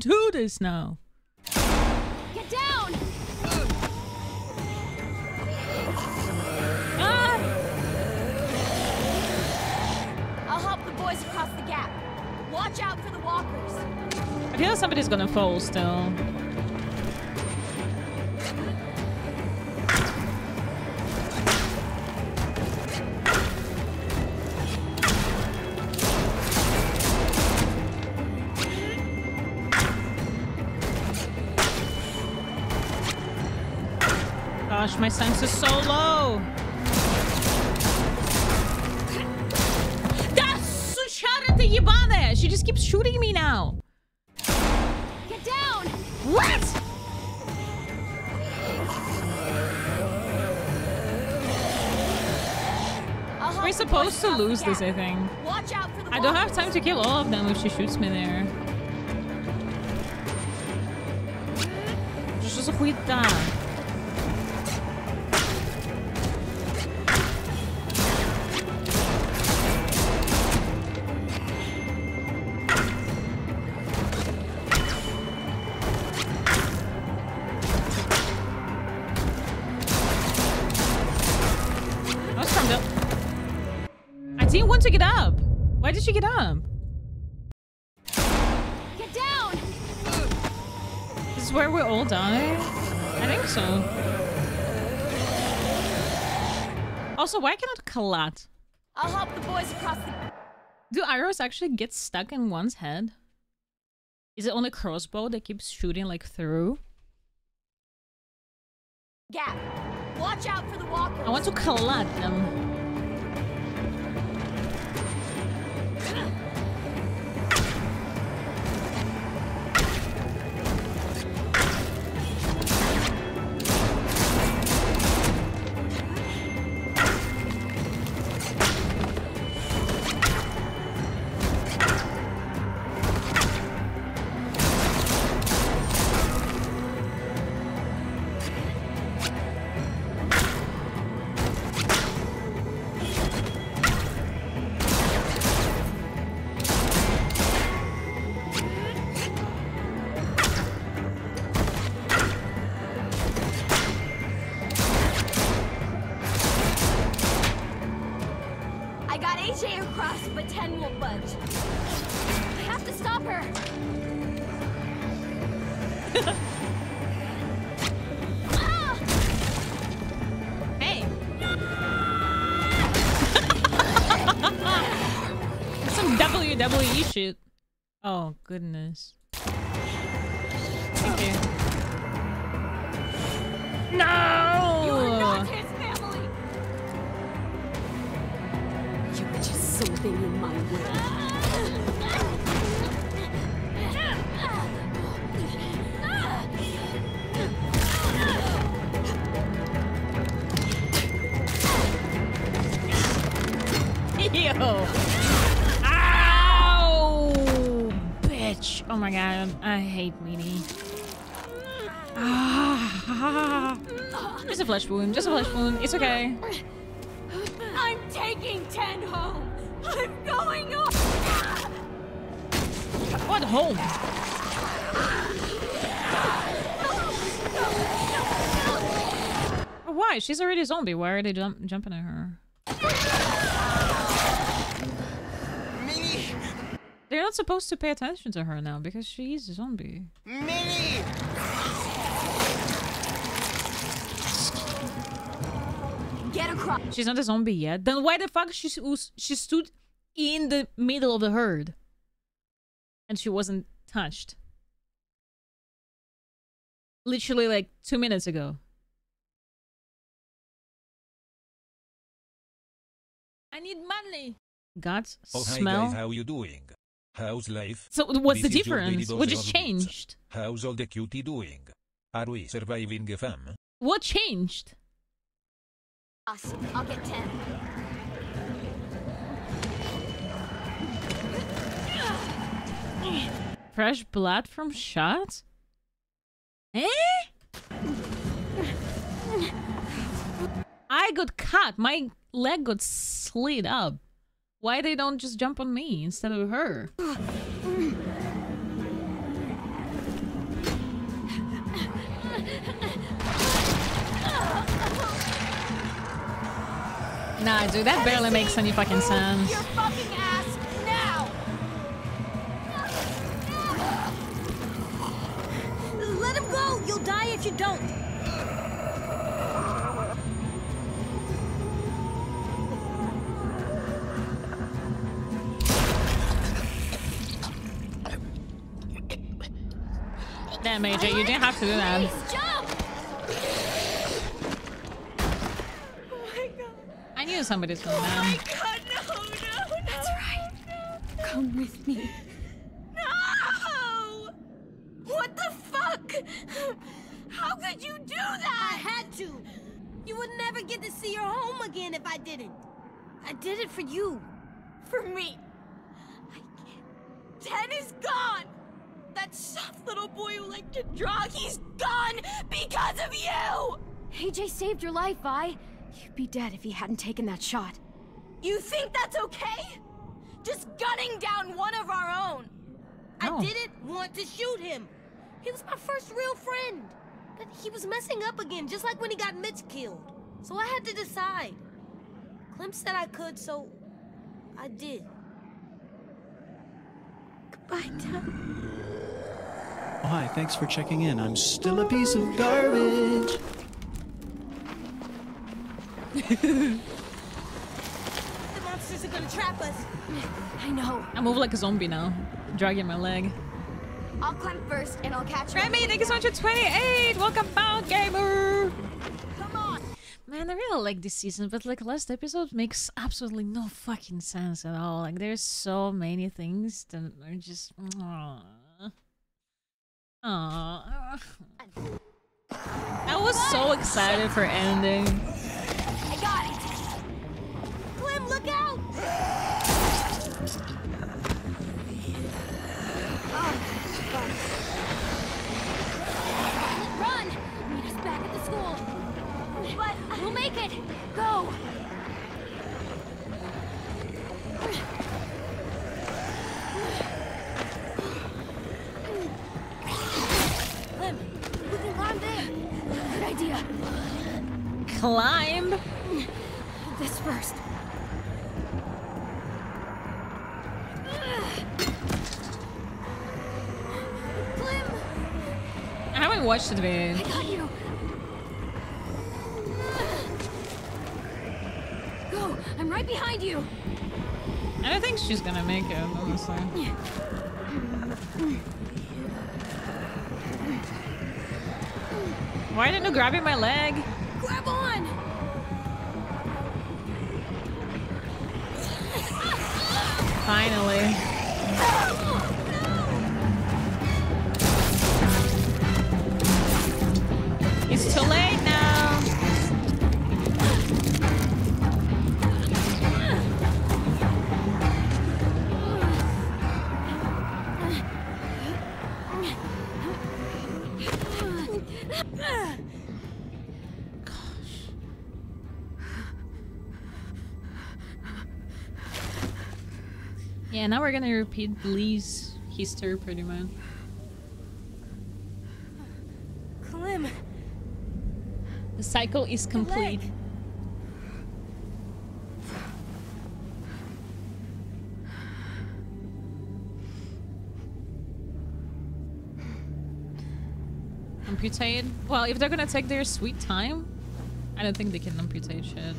Do this now. Get down. I'll help the boys across the gap. Watch out for the walkers. I feel like somebody's gonna fall still. My sense is so low. That's Sucharita Yibane. She just keeps shooting me now. Get down. What? We're supposed to lose this, I think. Watch out for the I don't have time to kill all of them if she shoots me there. Get up. Get down. This is where we all die? I think so. Also, why cannot Kalat? I'll help the boys across the... Do arrows actually get stuck in one's head? Is it only crossbow that keeps shooting like through? Gap. Watch out for the walkers. I want to Kalat them. Oh, goodness. Thank you. No! You are not his family! You were just something in my way. bitch. Oh my god, I hate Minnie. Ah, just a flesh wound, just a flesh wound. It's okay. I'm taking Tenn home. I'm going home. What home? No, no, no, no. Why? She's already a zombie. Why are they jumping at her? Minnie. They're not supposed to pay attention to her now because she is a zombie. Minnie. Get across. She's not a zombie yet. Then why the fuck she stood in the middle of the herd? And she wasn't touched. Literally like 2 minutes ago. I need money. God's smell. Hey guys, how you doing? How's life? So what's the difference? What just changed? How's all the cutie doing? Are we surviving a fam? What changed? Awesome. I'll get 10. Fresh blood from shots? Eh? I got cut. My leg got slid up. Why they don't just jump on me instead of her? Nah, dude, that barely makes any fucking sense. You'll die if you don't. Damn, AJ, you didn't have to do that. Oh my god. I knew somebody's going down. Oh my god, no, no, that's right. No. Come with me. No! What the fuck? How could you do that? I had to. You would never get to see your home again if I didn't. I did it for you. For me. I can't. Tenn is gone. That soft little boy who liked to draw, he's gone because of you. AJ saved your life, Vi. You'd be dead if he hadn't taken that shot. You think that's okay? Just gunning down one of our own. No. I didn't want to shoot him. He was my first real friend. But he was messing up again, just like when he got Mitch killed. So I had to decide. Clem said I could, so I did. Goodbye, Tenn. Oh, hi, thanks for checking in. I'm still a piece of garbage. The monsters are gonna trap us. I know. I move like a zombie now. Dragging my leg. I'll climb first and I'll catch her. Remy, thank you so much for 28! Welcome back, gamer! Come on! Man, I really like this season, but like last episode makes absolutely no fucking sense at all. Like there's so many things that are just... Aww. Aww. I was so excited for ending. I got it! Clem, look out! Run! Meet us back at the school. But we'll make it. Go. Clem, we can climb there. Good idea. Climb? This first. I haven't watched it, man. I got you. Go, I'm right behind you. I don't think she's gonna make it, honestly. Why didn't you grab my leg? Grab on! Finally. No! It's too late now. Yeah, now we're gonna repeat Lee's history pretty much. Clem. The cycle is complete. Amputate? Well, if they're gonna take their sweet time, I don't think they can amputate shit.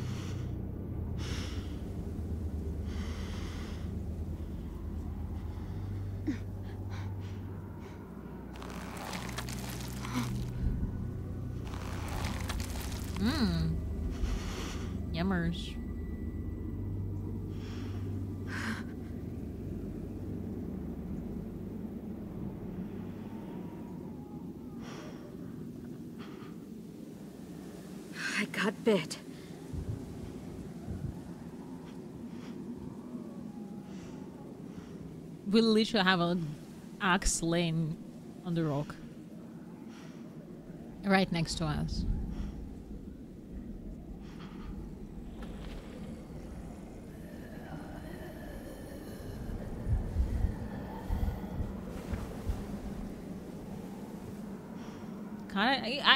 Yummers. I got bit. We literally have an axe laying on the rock right next to us.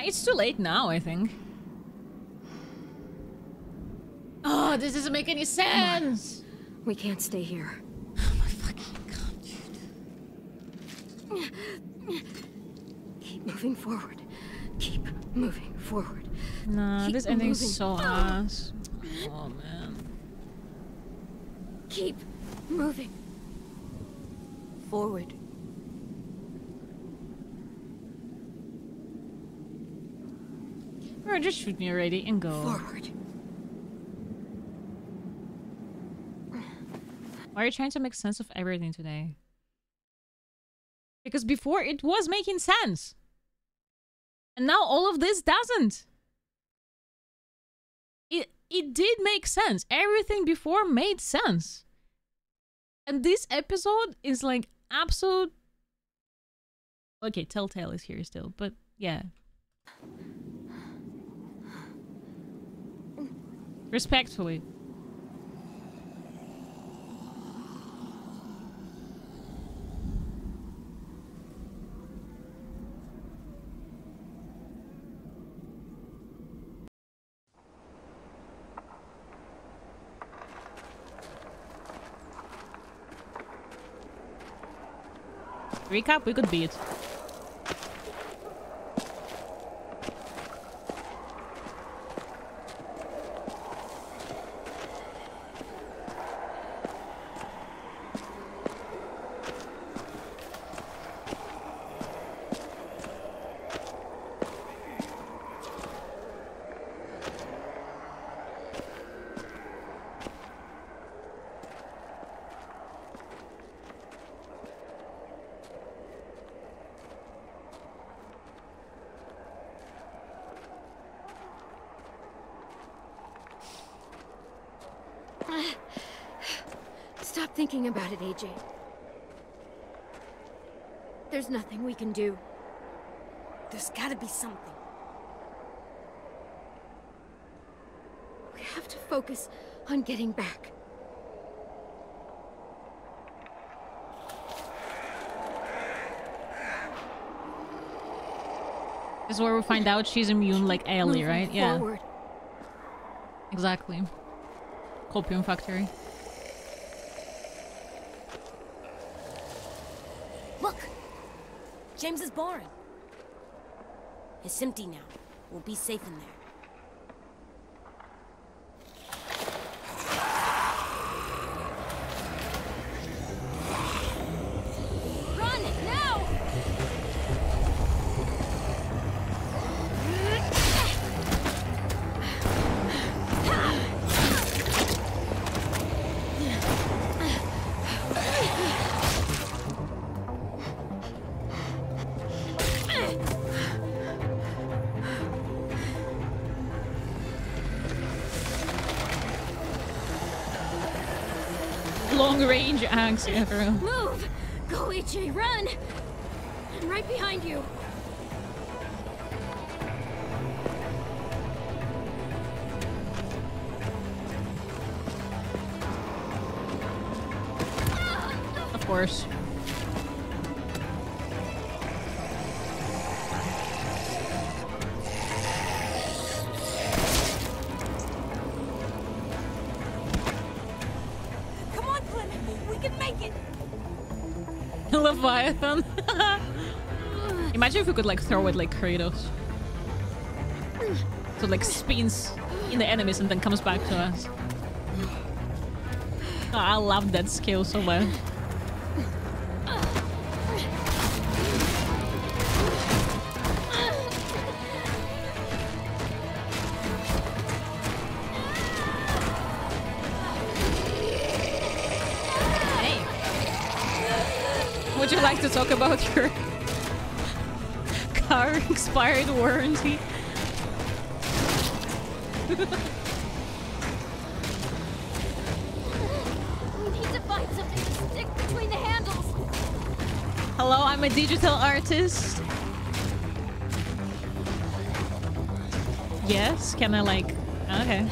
It's too late now, I think. Oh, this doesn't make any sense! We can't stay here. Oh my fucking god, dude. Keep moving forward. Keep moving forward. Nah, this ending's so ass. Oh man. Keep moving forward. Or just shoot me already and go. Forward. Why are you trying to make sense of everything today? Because before it was making sense. And now all of this doesn't. It did make sense. Everything before made sense. And this episode is like absolute... Okay, Telltale is here still, but yeah. Respectfully. Recap, we could beat. Thinking about it, AJ. There's nothing we can do. There's gotta be something. We have to focus on getting back. This is where we find out she's immune like Ellie, right? Yeah. Forward. Exactly. Copium factory. James is boring. It's empty now. We'll be safe in there. Move! Go, AJ, run! I'm right behind you! course. Come on, Clem. We can make it. Leviathan. Imagine if we could like throw it like Kratos. So like spins in the enemies and then comes back to us. Oh, I love that skill so much. Hey. Would you like to talk about your car expired warranty? I'm a digital artist. Yes, can I like... Okay.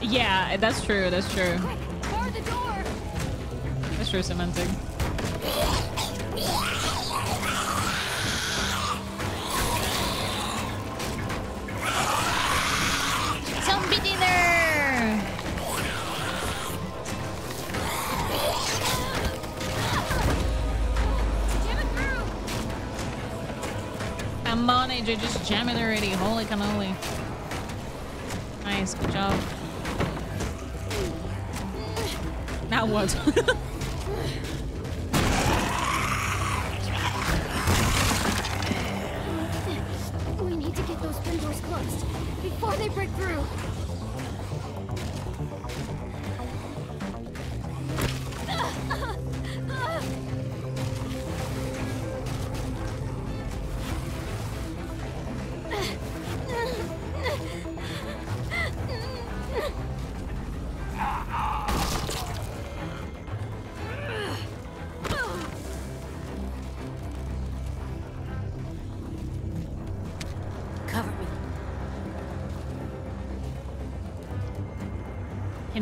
Yeah, that's true, that's true. That's true, semantic. You're just jamming already, holy cannoli. Nice, good job. Now what? We need to get those pin doors closed before they break through.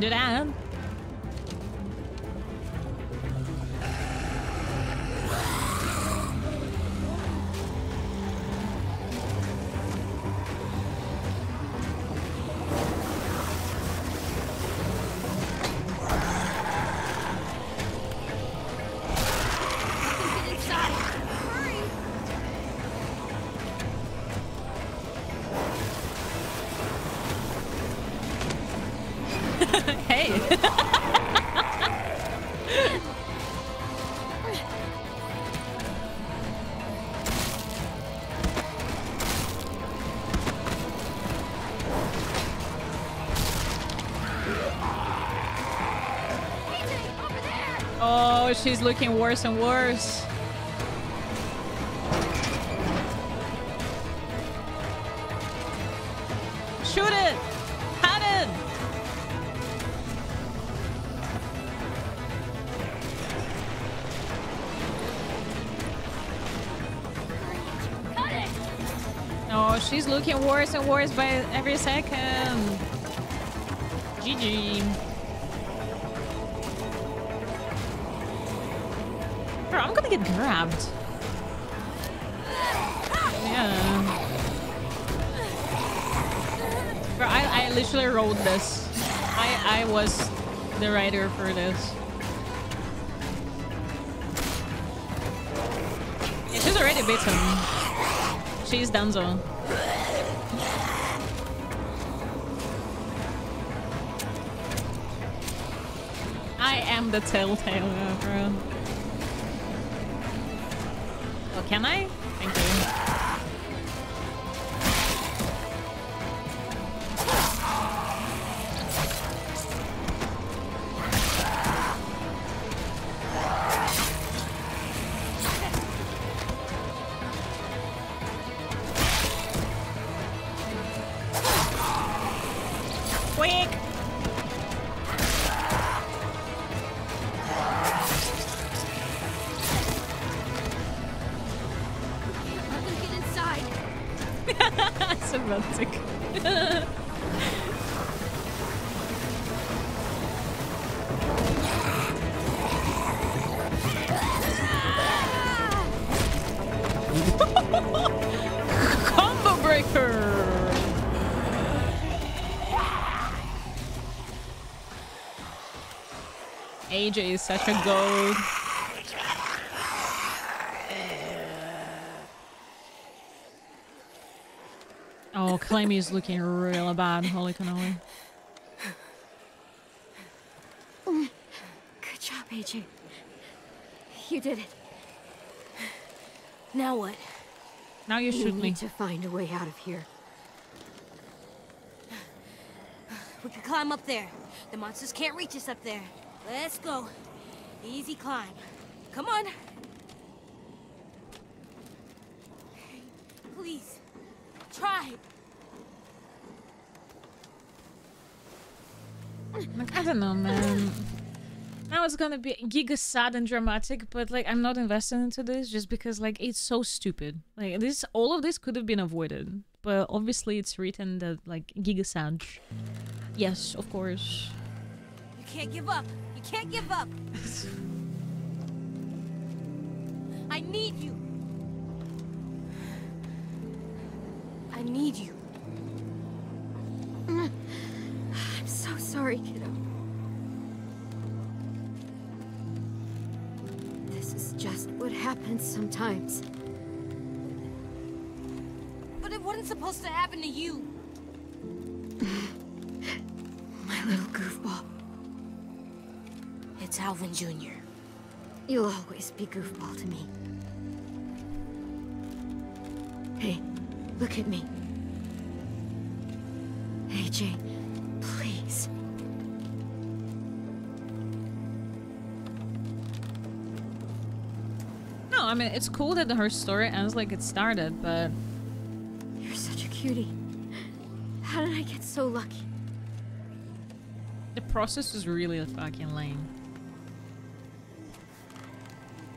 Do that. She's looking worse and worse. Shoot it! Have it! Got it! Oh, she's looking worse and worse by every second. GG. Get grabbed. Yeah. Bro, I literally wrote this. I was the writer for this. Yeah, she's already beaten. She's donezo. I am the Telltale, bro. Can I? Thank you. Quick! AJ is such a gold. Oh, Clemmy is looking real bad. Holy cannoli. Good job, AJ. You did it. Now what? Now you shoot me. We need to find a way out of here. We can climb up there. The monsters can't reach us up there. Let's go. Easy climb. Come on. Please. Try. Like, I don't know, man. Now it's gonna be giga sad and dramatic, but like I'm not invested into this just because like it's so stupid. Like this, all of this could have been avoided, but obviously it's written that like giga sad. Yes, of course. You can't give up. You can't give up. I need you. I need you. I'm so sorry, kiddo. This is just what happens sometimes. But it wasn't supposed to happen to you. My little goofball. It's Alvin Jr. You'll always be goofball to me. Hey, look at me. AJ, please. No, I mean, it's cool that her story ends like it started, but... You're such a cutie. How did I get so lucky? The process is really fucking lame.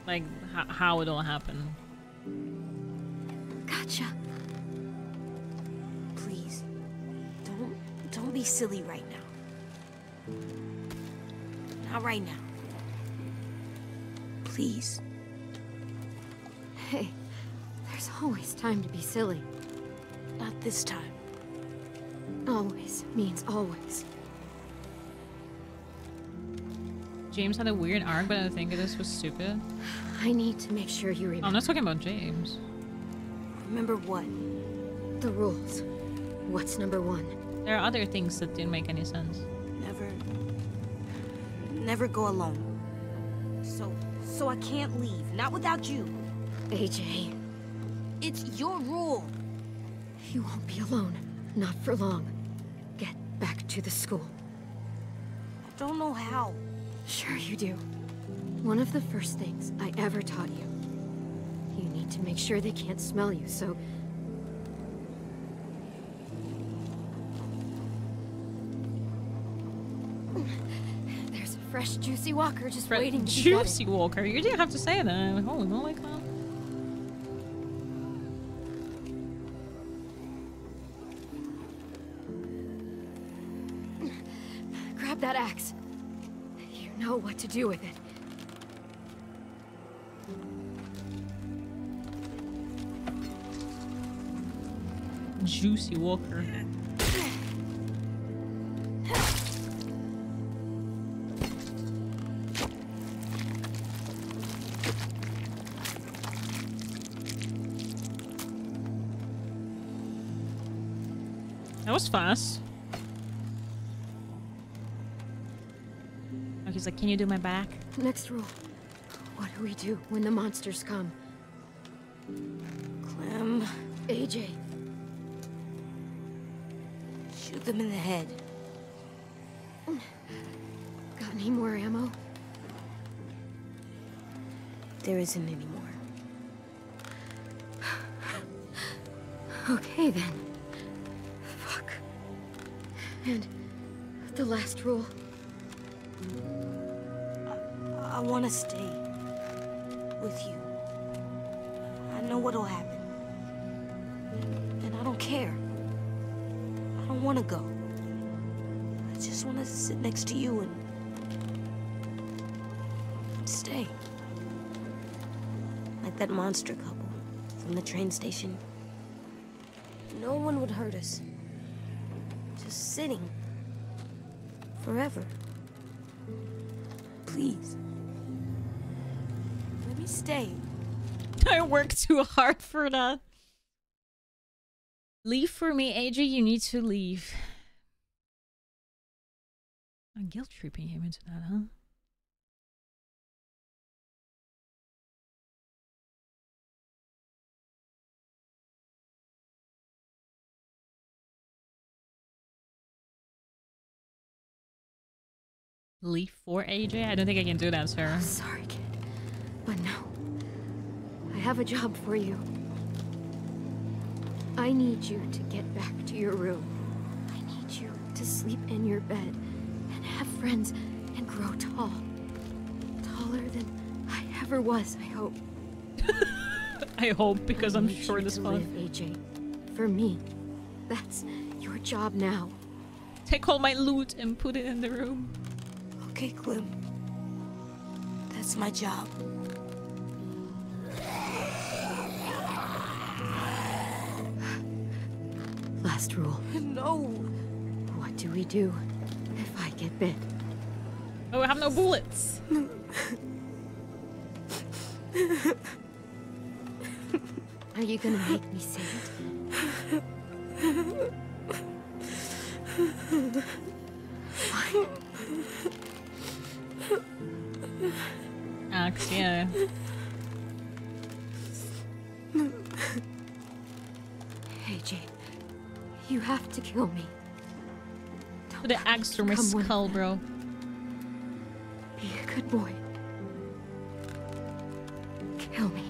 Like, how it all happened. Gotcha. Please, don't be silly right now. Not right now. Please. Hey, there's always time to be silly. Not this time. Always means always. James had a weird arc, but I think this was stupid. I need to make sure you remember. I'm not talking about James. Remember what? The rules. What's #1? There are other things that didn't make any sense. Never go alone. So I can't leave. Not without you. AJ. It's your rule. You won't be alone. Not for long. Get back to the school. I don't know how. Sure you do. One of the first things I ever taught you. You need to make sure they can't smell you, so... There's a fresh Juicy Walker just waiting to get it. Juicy Walker? You didn't have to say that. Holy moly, come on. Grab that axe. Know what to do with it. Juicy Walker. That was fast. He's like, can you do my back? Next rule. What do we do when the monsters come? Clem. AJ. Shoot them in the head. Got any more ammo? There isn't any more. Okay then. Fuck. And the last rule. I want to stay with you. I know what'll happen. And I don't care. I don't want to go. I just want to sit next to you and stay. Like that monster couple from the train station. No one would hurt us. Just sitting. Forever. Please. Let me stay. Don't work too hard for that. Leave for me, AJ. You need to leave. I'm guilt-tripping him into that, huh? Leave for AJ? I don't think I can do that, sir. Sorry, kid. But no. I have a job for you. I need you to get back to your room. I need you to sleep in your bed and have friends and grow tall. Taller than I ever was, I hope. I hope, because I'm short as fuck. AJ. For me. That's your job now. Take all my loot and put it in the room. Okay, Clem. That's my job. Last rule. No. What do we do if I get bit? Oh, I have no bullets. No. Are you gonna make me say it? Fine. Axe, yeah. Hey, AJ, you have to kill me. Don't put an axe through my skull, bro. Be a good boy. Kill me.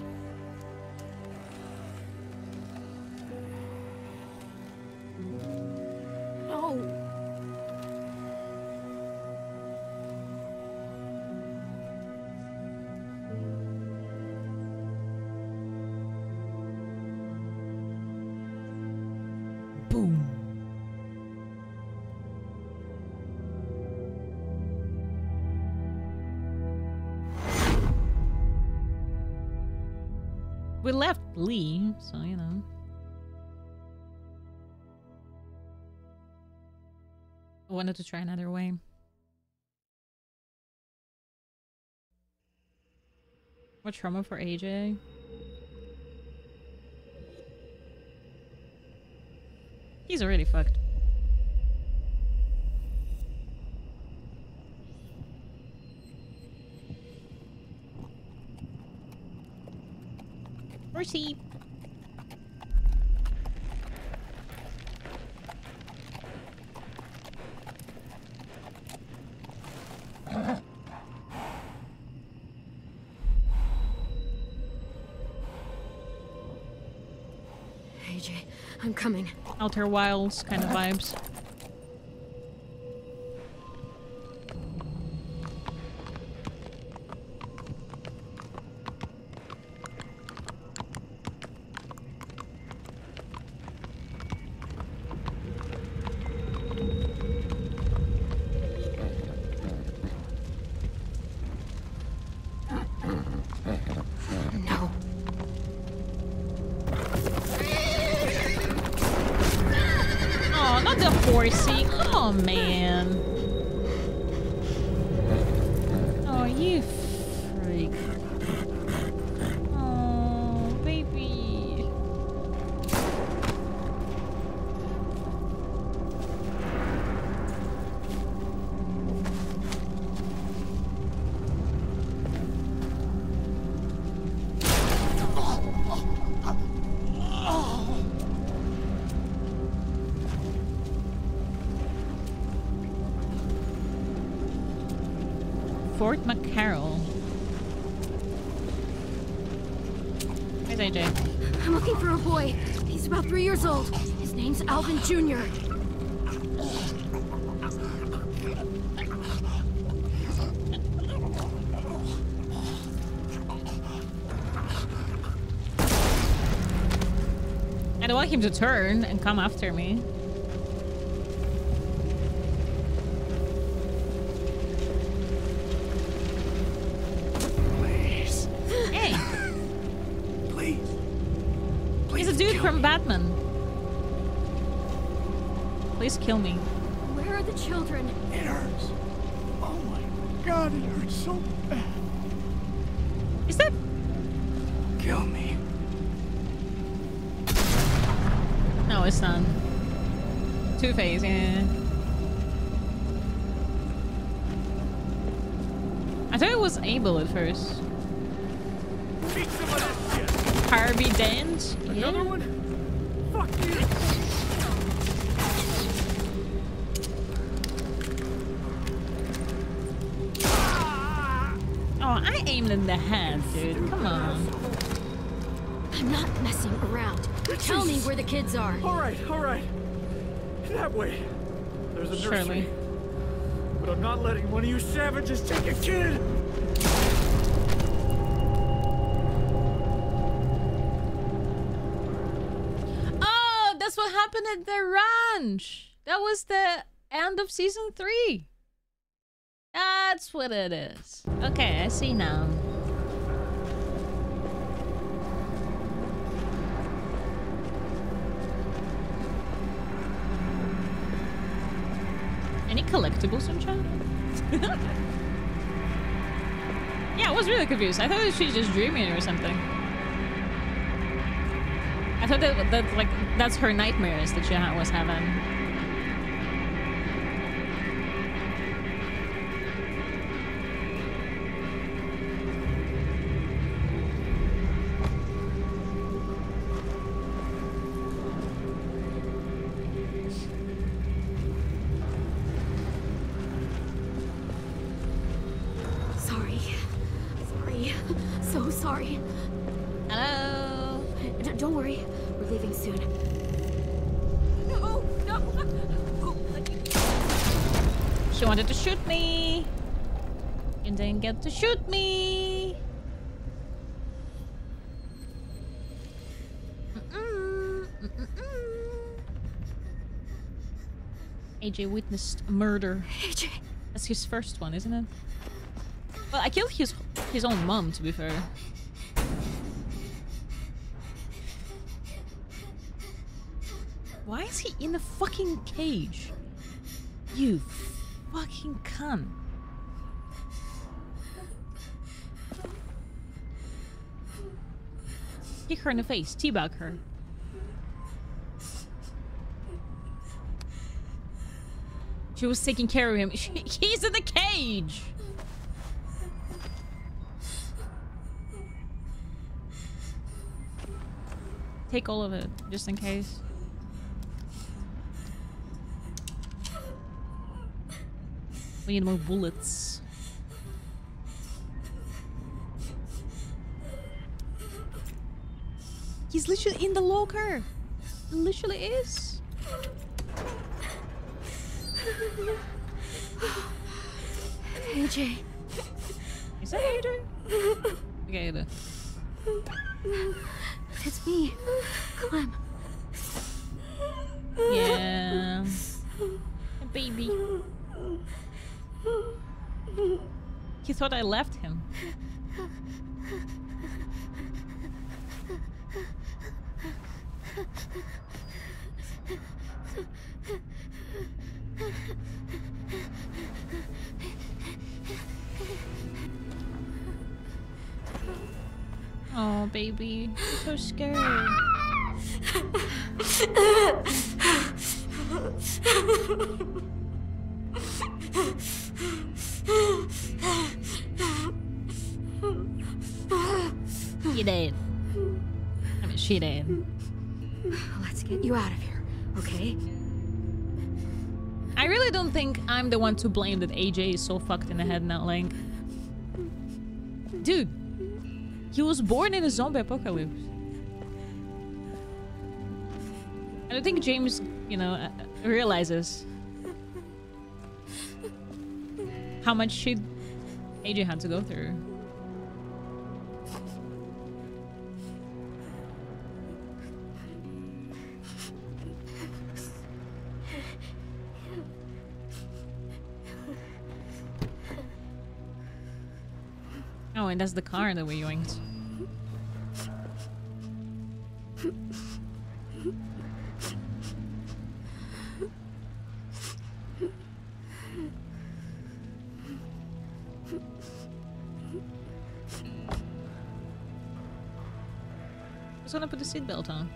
Left Lee, so you know. I wanted to try another way. More trauma for AJ. He's already fucked. Mercy. AJ, I'm coming. Outer Wilds kind of vibes. Alvin Jr. I don't want him to turn and come after me. Please. Hey. Please. Please. He's a dude from Batman. Please kill me. Where are the children? It hurts. Oh my God, it hurts so bad. Is that... Kill me. No, it's not. Two-Face, yeah. I thought it was Abel at first. Harvey Dent? Another yeah. One? Fuck you! Oh, I aimed in the head, dude. Come on. I'm not messing around. Tell me where the kids are. Alright, alright. That way. There's a nursery. Surely. But I'm not letting one of you savages take a kid! Oh, that's what happened at the ranch! That was the end of season 3. That's what it is. Okay, I see now. Any collectibles, Sunshine? Yeah, I was really confused. I thought she was just dreaming or something. I thought that like that's her nightmares that she was having. To shoot me. AJ witnessed murder. AJ. That's his first one, isn't it? Well, I killed his own mom, to be fair. Why is he in the fucking cage? You fucking cunt. Kick her in the face, teabag her. She was taking care of him. He's in the cage. Take all of it, just in case. We need more bullets. He's literally in the locker. He literally is. AJ. Is that AJ? Okay, it is. It's me, Clem. Yeah. Baby. He thought I left him. Oh, baby, you're so scared. You did. I mean, she did. Let's get you out of here, okay? I really don't think I'm the one to blame that AJ is so fucked in the head now, like... Dude, he was born in a zombie apocalypse. I don't think James, you know, realizes how much shit AJ had to go through. Oh, and that's the car that we yoinked. I'm just gonna put the seatbelt on.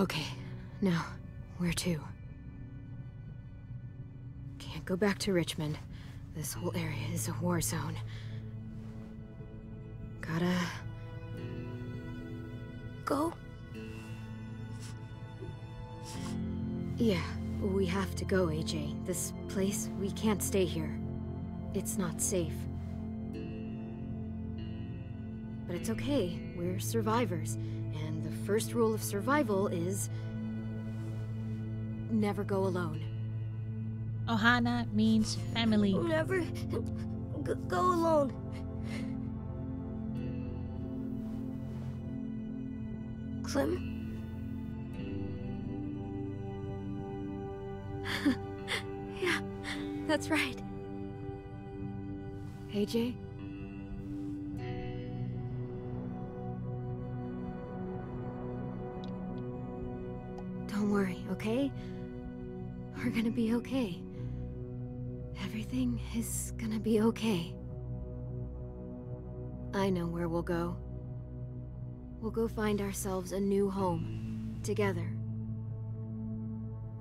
Okay, now, where to? Can't go back to Richmond. This whole area is a war zone. Gotta... go? Yeah, we have to go, AJ. This place, we can't stay here. It's not safe. But it's okay, we're survivors. And the first rule of survival is... never go alone. Ohana means family. Never go alone. Clem? Yeah, that's right. AJ? Okay? We're gonna be okay. Everything is gonna be okay. I know where we'll go. We'll go find ourselves a new home, together.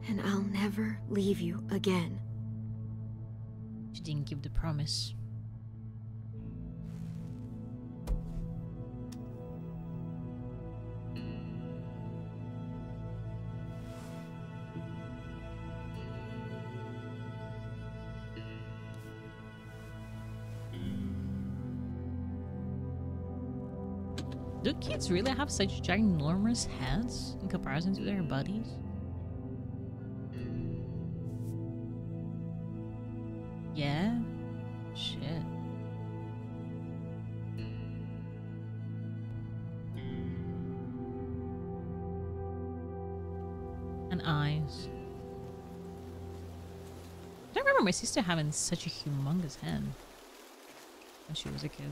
And I'll never leave you again. She didn't give the promise. Do kids really have such ginormous heads in comparison to their bodies? Yeah? Shit. And eyes. I don't remember my sister having such a humongous head when she was a kid.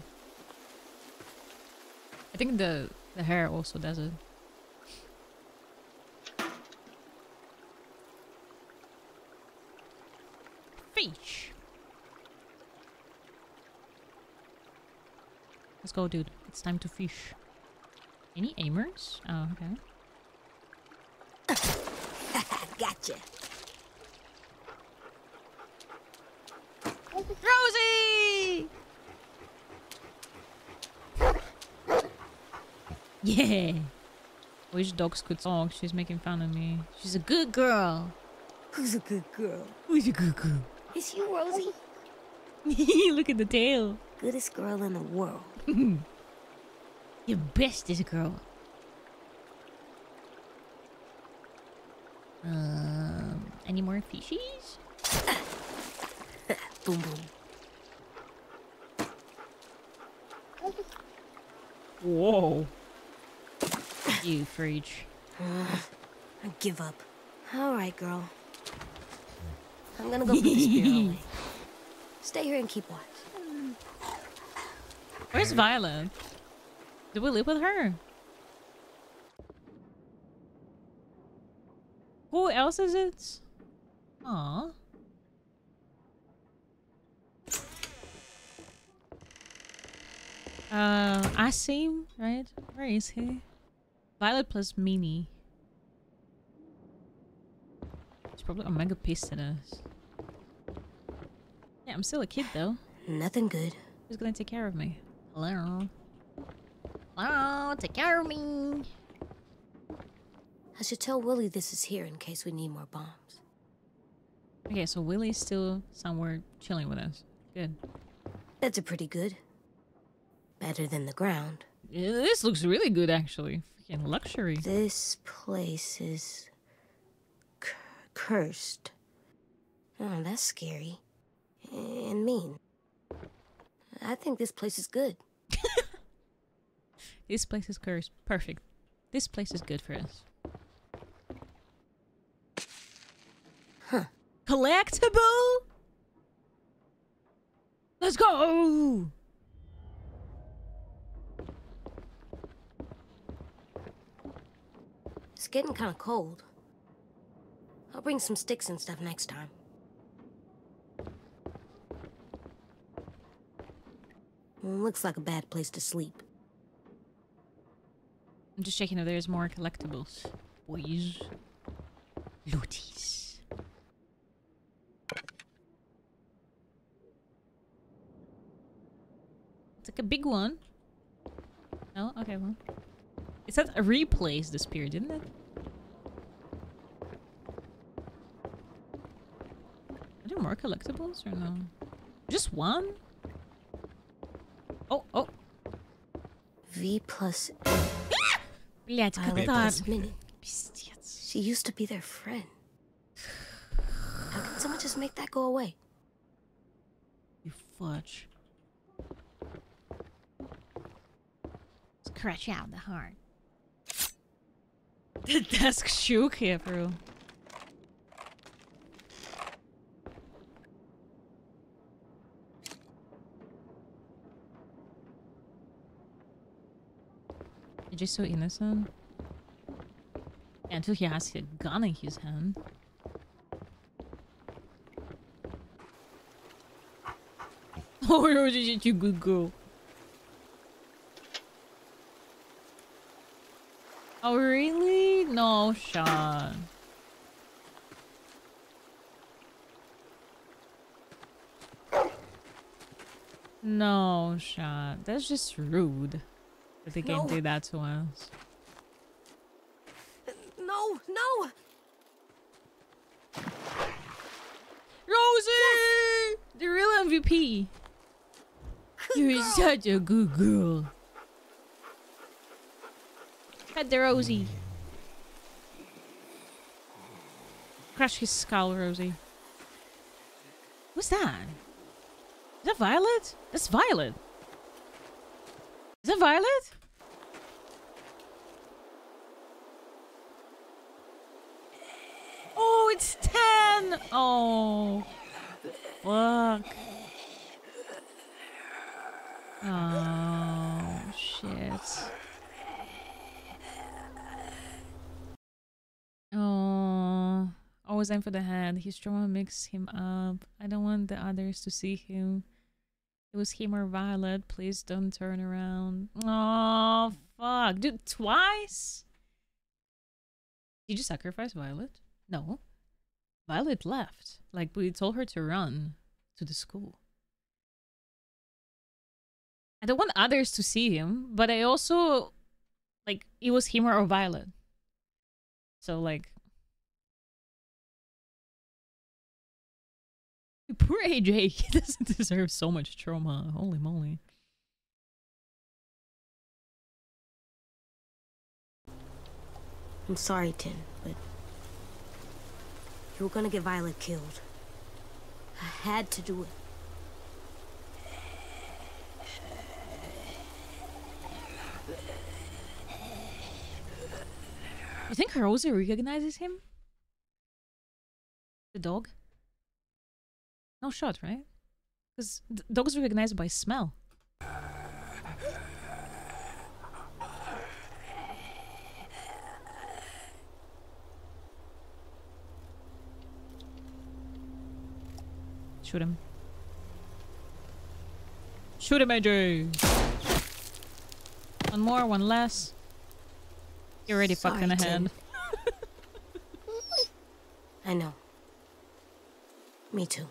I think the hair also does it. Fish. Let's go, dude. It's time to fish. Any aimers? Oh, okay. Gotcha. Rosie! Yeah! Wish dogs could talk. She's making fun of me. She's a good girl. Who's a good girl? Who's a good girl? Is you, Rosie? Look at the tail. Goodest girl in the world. Your bestest girl. Any more fishies? Boom boom. Whoa. You freak. I give up. Alright, girl. I'm gonna go put the spear away. Stay here and keep watch. Where's Violet? Do we live with her? Who else is it? Aw. Asim, right? Where is he? Violet plus Minnie. She's probably a mega pissed at us. Yeah, I'm still a kid though. Nothing good. Who's gonna take care of me? Hello. Hello, take care of me. I should tell Willy this is here in case we need more bombs. Okay, so Willy's still somewhere chilling with us. Good. That's a pretty good. Better than the ground. Yeah, this looks really good, actually. Freaking luxury. This place is cursed. Oh, that's scary. And mean. I think this place is good. This place is cursed. Perfect. This place is good for us. Huh. Collectible? Let's go! It's getting kind of cold. I'll bring some sticks and stuff next time. Looks like a bad place to sleep. I'm just checking if there's more collectibles. Boys. Looties. It's like a big one. No? Okay, well. It said replace the spear, didn't it? Are there more collectibles or no? Just one? Oh, oh. V plus A. Блядь, Violet Minnie. She used to be their friend. How can someone just make that go away? You fudge. Scratch out the heart. The desk shook here, bro. Just so innocent. Until he has a gun in his hand. Oh, Rosie, you good girl. Oh, really? No, Shaun. No, Shaun. That's just rude. But they can't do that to us. No, no! Rosie! Yes. The real MVP! You're such a good girl. Pet the Rosie. Crush his skull, Rosie. Who's that? Is that Violet? That's Violet. Is it Violet? Oh, it's Tenn! Oh, fuck. Oh, shit. Oh, always aim for the head. His trauma mixed him up. I don't want the others to see him. It was him or Violet. Please don't turn around. Oh, fuck. Dude, twice? Did you sacrifice Violet? No. Violet left. Like, we told her to run to the school. I don't want others to see him, but I also... Like, it was him or Violet. So, like... Poor AJ, he doesn't deserve so much trauma. Holy moly. I'm sorry, Tenn, but you were gonna get Violet killed. I had to do it. You think Rosie recognizes him? The dog? No shot, right? Because dogs are recognized by smell. Shoot him. Shoot him, AJ! One more, one less. You're already fucked in the hand. I know. Me too.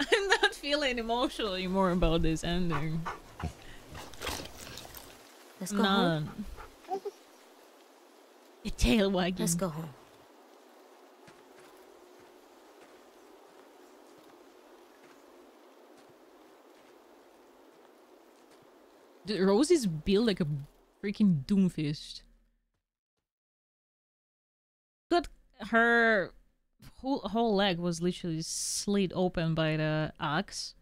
I'm not feeling emotional anymore about this ending. Let's go home. Your tail wagging. Let's go home. The Rosie's built like a freaking doomfist. Good, her whole leg was literally slit open by the axe,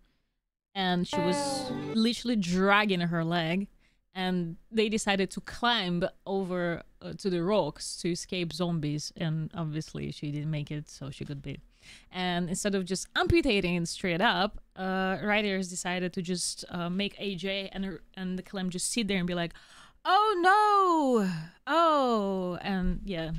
and she was literally dragging her leg. And they decided to climb over to the rocks to escape zombies, and obviously she didn't make it, so she got bit. And instead of just amputating it straight up, writers decided to just make AJ and the Clem just sit there and be like, oh no, oh, and yeah.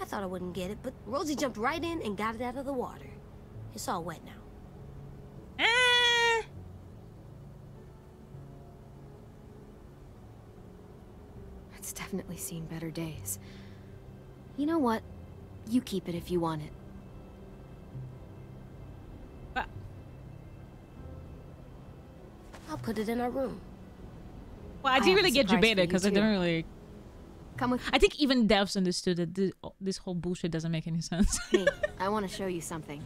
I thought I wouldn't get it, but Rosie jumped right in and got it out of the water. It's all wet now. Ah. It's definitely seen better days. You know what? You keep it if you want it. But I'll put it in our room. Well, I didn't really get you beta because I didn't really... Come with me. I think even devs understood that this whole bullshit doesn't make any sense. Hey, I want to show you something.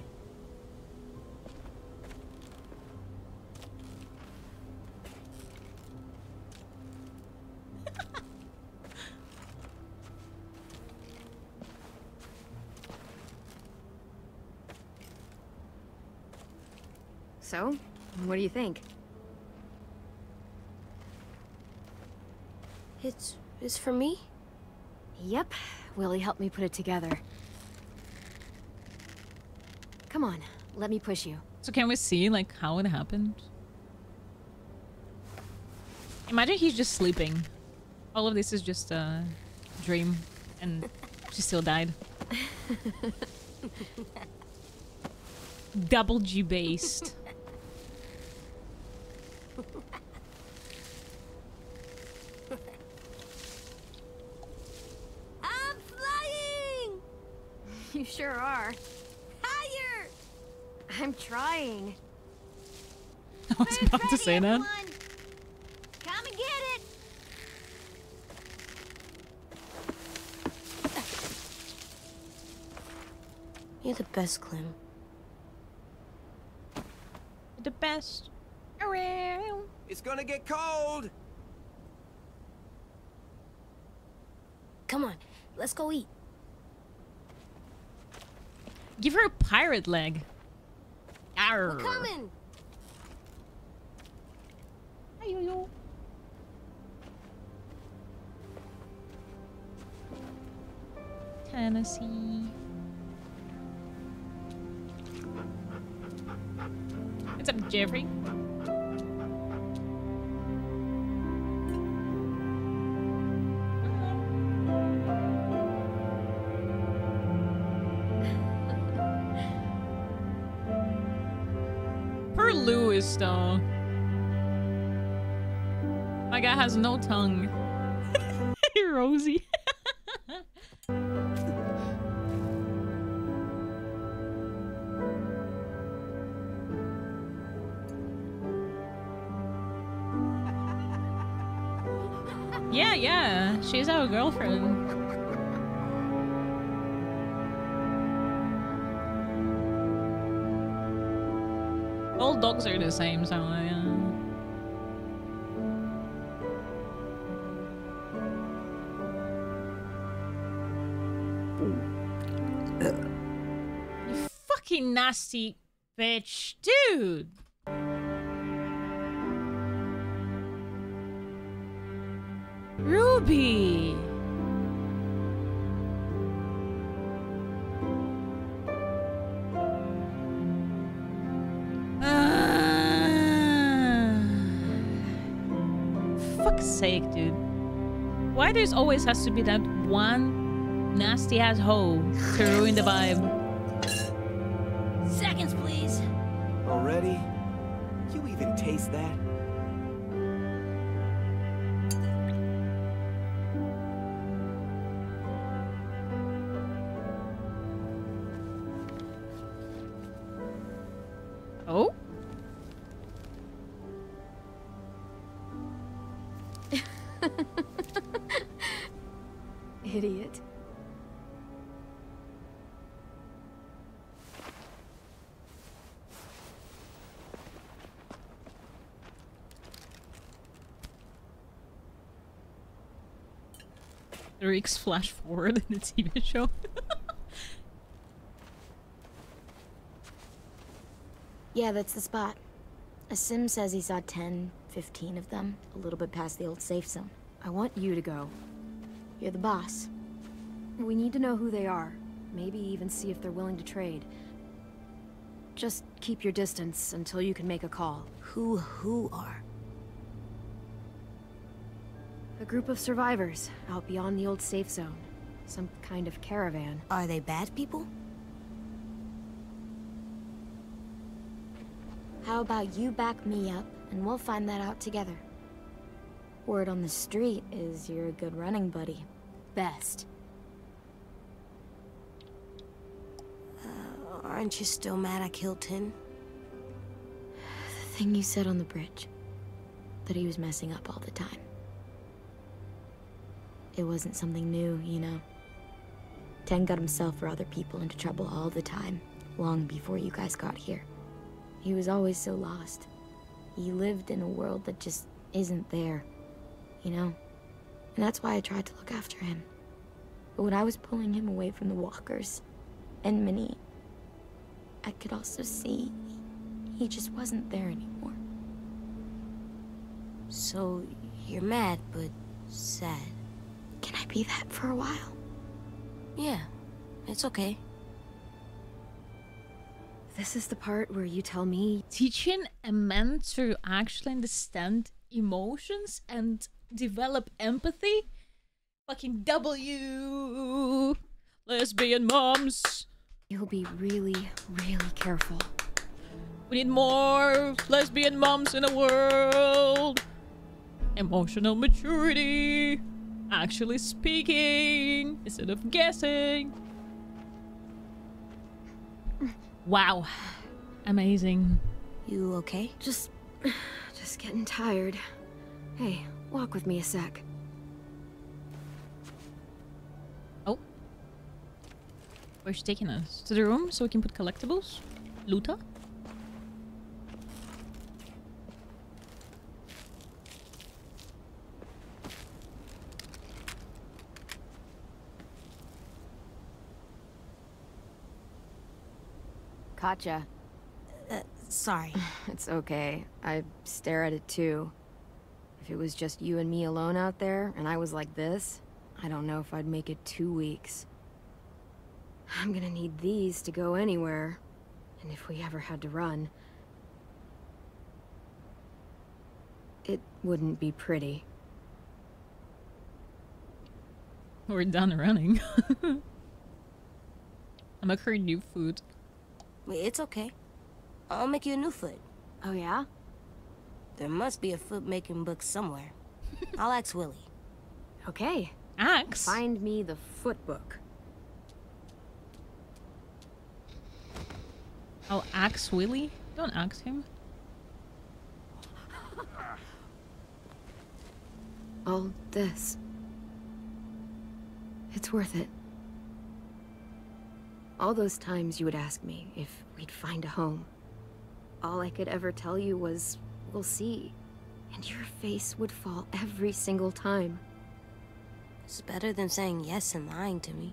So, what do you think? It's for me? Yep. Willy helped me put it together. Come on, let me push you. So can we see, like, how it happened? Imagine he's just sleeping. All of this is just a dream, and she still died. Double G based. I'm flying! You sure are. Higher! I'm trying. I was about to say that. Come and get it! You're the best, Clem. The best around. It's gonna get cold. Come on, let's go eat. Give her a pirate leg. Arr. We're coming. Ayoyo. Tennessee. What's up, Jeffrey? Poor Louis, though. My guy has no tongue. Hey, Rosie. Yeah, yeah, she's our girlfriend. All dogs are the same, so yeah. You fucking nasty bitch, dude. Ruby! Fuck's sake, dude. Why there's always has to be that one nasty ass hoe to ruin the vibe? Seconds, please. Already? You even taste that? Idiot. Eric's flash forward in the TV show. Yeah, that's the spot. Asim says he saw 10, 15 of them, a little bit past the old safe zone. I want you to go. You're the boss. We need to know who they are. Maybe even see if they're willing to trade. Just keep your distance until you can make a call. Who are? A group of survivors out beyond the old safe zone. Some kind of caravan. Are they bad people? How about you back me up, and we'll find that out together. Word on the street is you're a good running buddy. Best. Aren't you still mad I killed Tenn? The thing you said on the bridge. That he was messing up all the time. It wasn't something new, you know. Tenn got himself or other people into trouble all the time, long before you guys got here. He was always so lost. He lived in a world that just isn't there, you know? And that's why I tried to look after him. But when I was pulling him away from the walkers and Minnie, I could also see he just wasn't there anymore. So you're mad, but sad. Can I be that for a while? Yeah, it's okay. This is the part where you tell me. Teaching a man to actually understand emotions and develop empathy. Fucking W. Lesbian moms. You'll be really, really careful. We need more lesbian moms in the world. Emotional maturity. Actually speaking instead of guessing. Wow. Amazing. You okay? Just getting tired. Hey, walk with me a sec. Oh. Where's she taking us? To the room so we can put collectibles? Luta? Gotcha. Sorry. It's okay. I stare at it too. If it was just you and me alone out there, and I was like this, I don't know if I'd make it 2 weeks. I'm gonna need these to go anywhere. And if we ever had to run... it wouldn't be pretty. We're done running. I'm making her new food. It's okay. I'll make you a new foot. Oh, yeah? There must be a foot-making book somewhere. I'll ask Willy. Okay. Axe? Find me the foot book. I'll ask Willy? Don't ask him. All this. It's worth it. All those times you would ask me if we'd find a home. All I could ever tell you was, we'll see. And your face would fall every single time. It's better than saying yes and lying to me.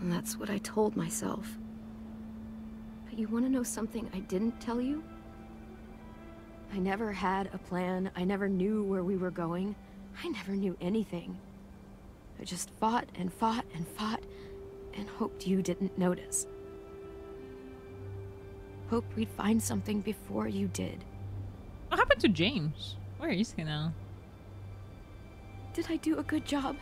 And that's what I told myself. But you want to know something I didn't tell you? I never had a plan. I never knew where we were going. I never knew anything. I just fought and fought and fought. And hoped you didn't notice. Hoped we'd find something before you did. What happened to James? Where is he now? Did I do a good job?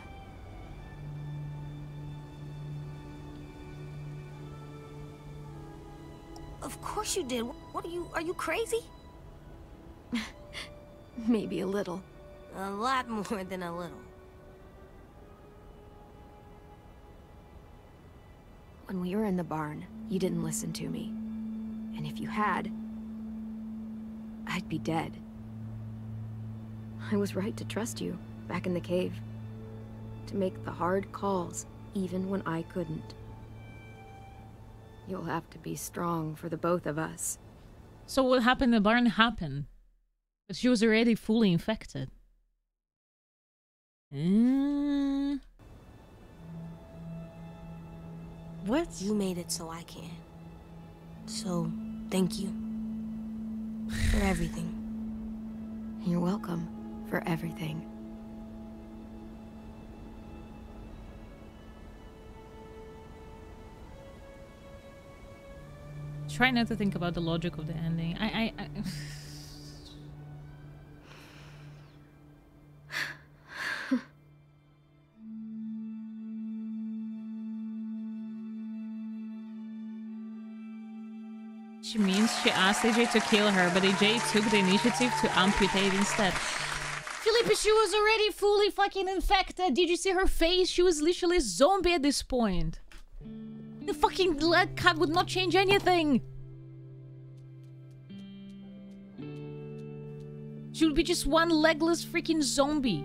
Of course you did. What are you crazy? Maybe a little. A lot more than a little. When we were in the barn, you didn't listen to me. And if you had, I'd be dead. I was right to trust you, back in the cave. To make the hard calls, even when I couldn't. You'll have to be strong for the both of us. So what happened in the barn happened. But she was already fully infected. What? You made it so I can. So, thank you. For everything. You're welcome. For everything. Try not to think about the logic of the ending. I She means she asked AJ to kill her, but AJ took the initiative to amputate instead. Felipe, she was already fully fucking infected. Did you see her face? She was literally a zombie at this point. The fucking leg cut would not change anything. She would be just one legless freaking zombie.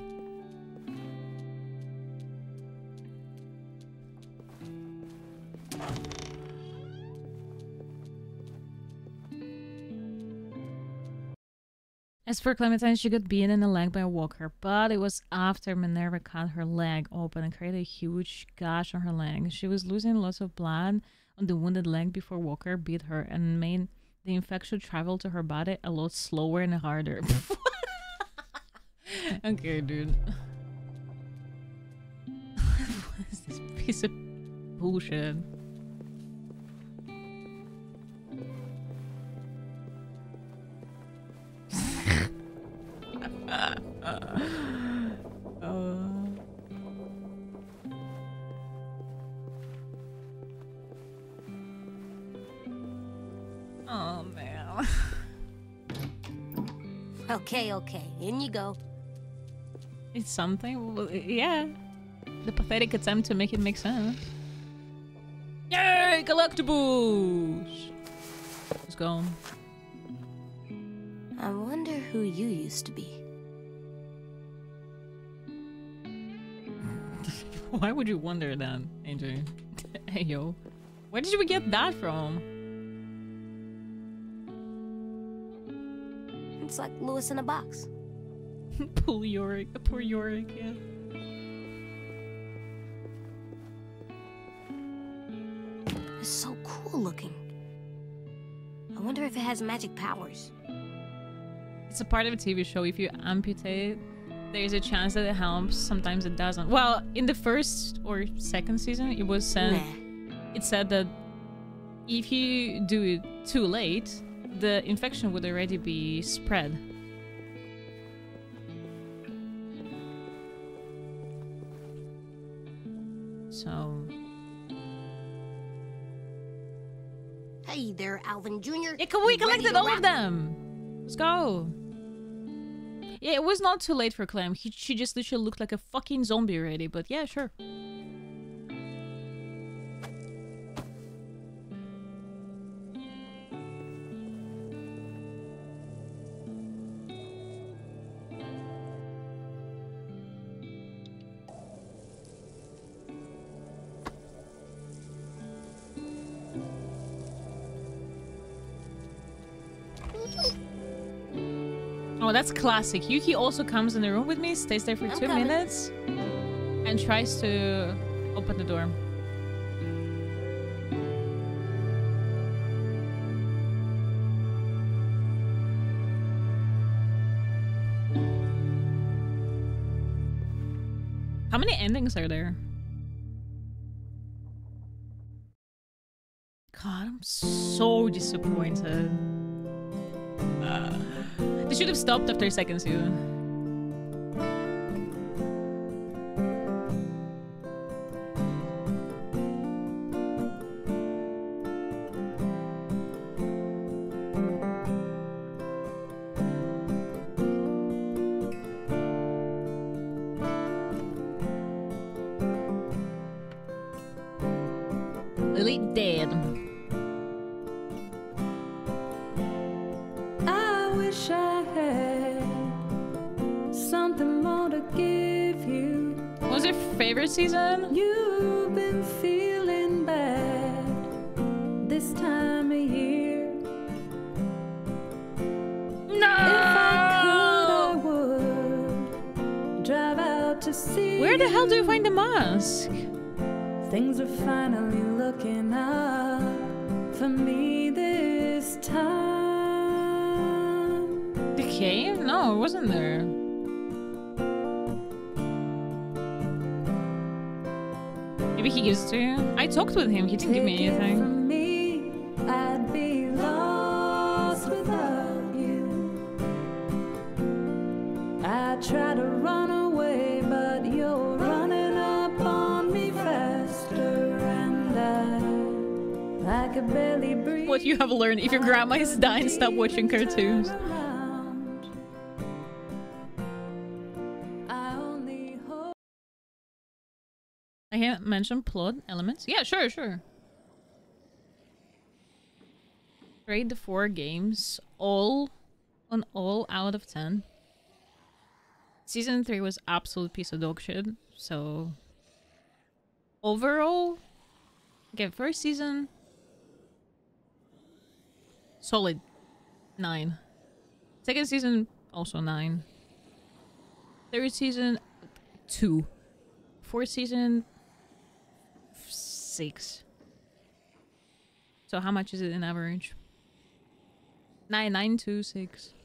As for Clementine, she got beaten in the leg by a walker, but it was after Minerva cut her leg open and created a huge gash on her leg. She was losing lots of blood on the wounded leg before Walker beat her and made the infection travel to her body a lot slower and harder. Okay, dude. What is this piece of bullshit? Okay, okay, in you go. It's something, well, yeah. The pathetic attempt to make it make sense. Yay, collectibles! Let's go. I wonder who you used to be. Why would you wonder that, Andrew? Hey, yo. Where did we get that from? It's like Louis in a box. Poor Yorick. Poor Yorick, yeah. It's so cool looking. I wonder if it has magic powers. It's a part of a TV show. If you amputate, there's a chance that it helps. Sometimes it doesn't. Well, in the first or second season, it was said... It said that if you do it too late, the infection would already be spread. So... Hey there, Alvin Jr. Yeah, we collected all of them! Let's go! Yeah, it was not too late for Clem. She just literally looked like a fucking zombie already, but yeah, sure. Oh, that's classic. Yuki also comes in the room with me, stays there for 2 minutes, and tries to open the door. How many endings are there? God, I'm so disappointed. They should have stopped after second season. Lily dead. Season? You've been feeling bad this time of year. No! If I could, I would drive out to sea. Where the hell do you find the mask? Things are finally looking up for me this time. The cave? No, it wasn't there. He gives to you. I talked with him. He didn't give me anything. From me, I'd be lost without you. I try to run away, but you're running up on me faster, and I could barely breathe. What you have learned: if your grandma is dying, stop watching cartoons. I can't mention plot elements. Yeah, sure, sure. Rate the 4 games, all out of 10. Season 3 was absolute piece of dog shit. So overall, okay, first season, solid 9. Second season, also 9. Third season, 2. Fourth season. 6. So how much is it in average? 9926.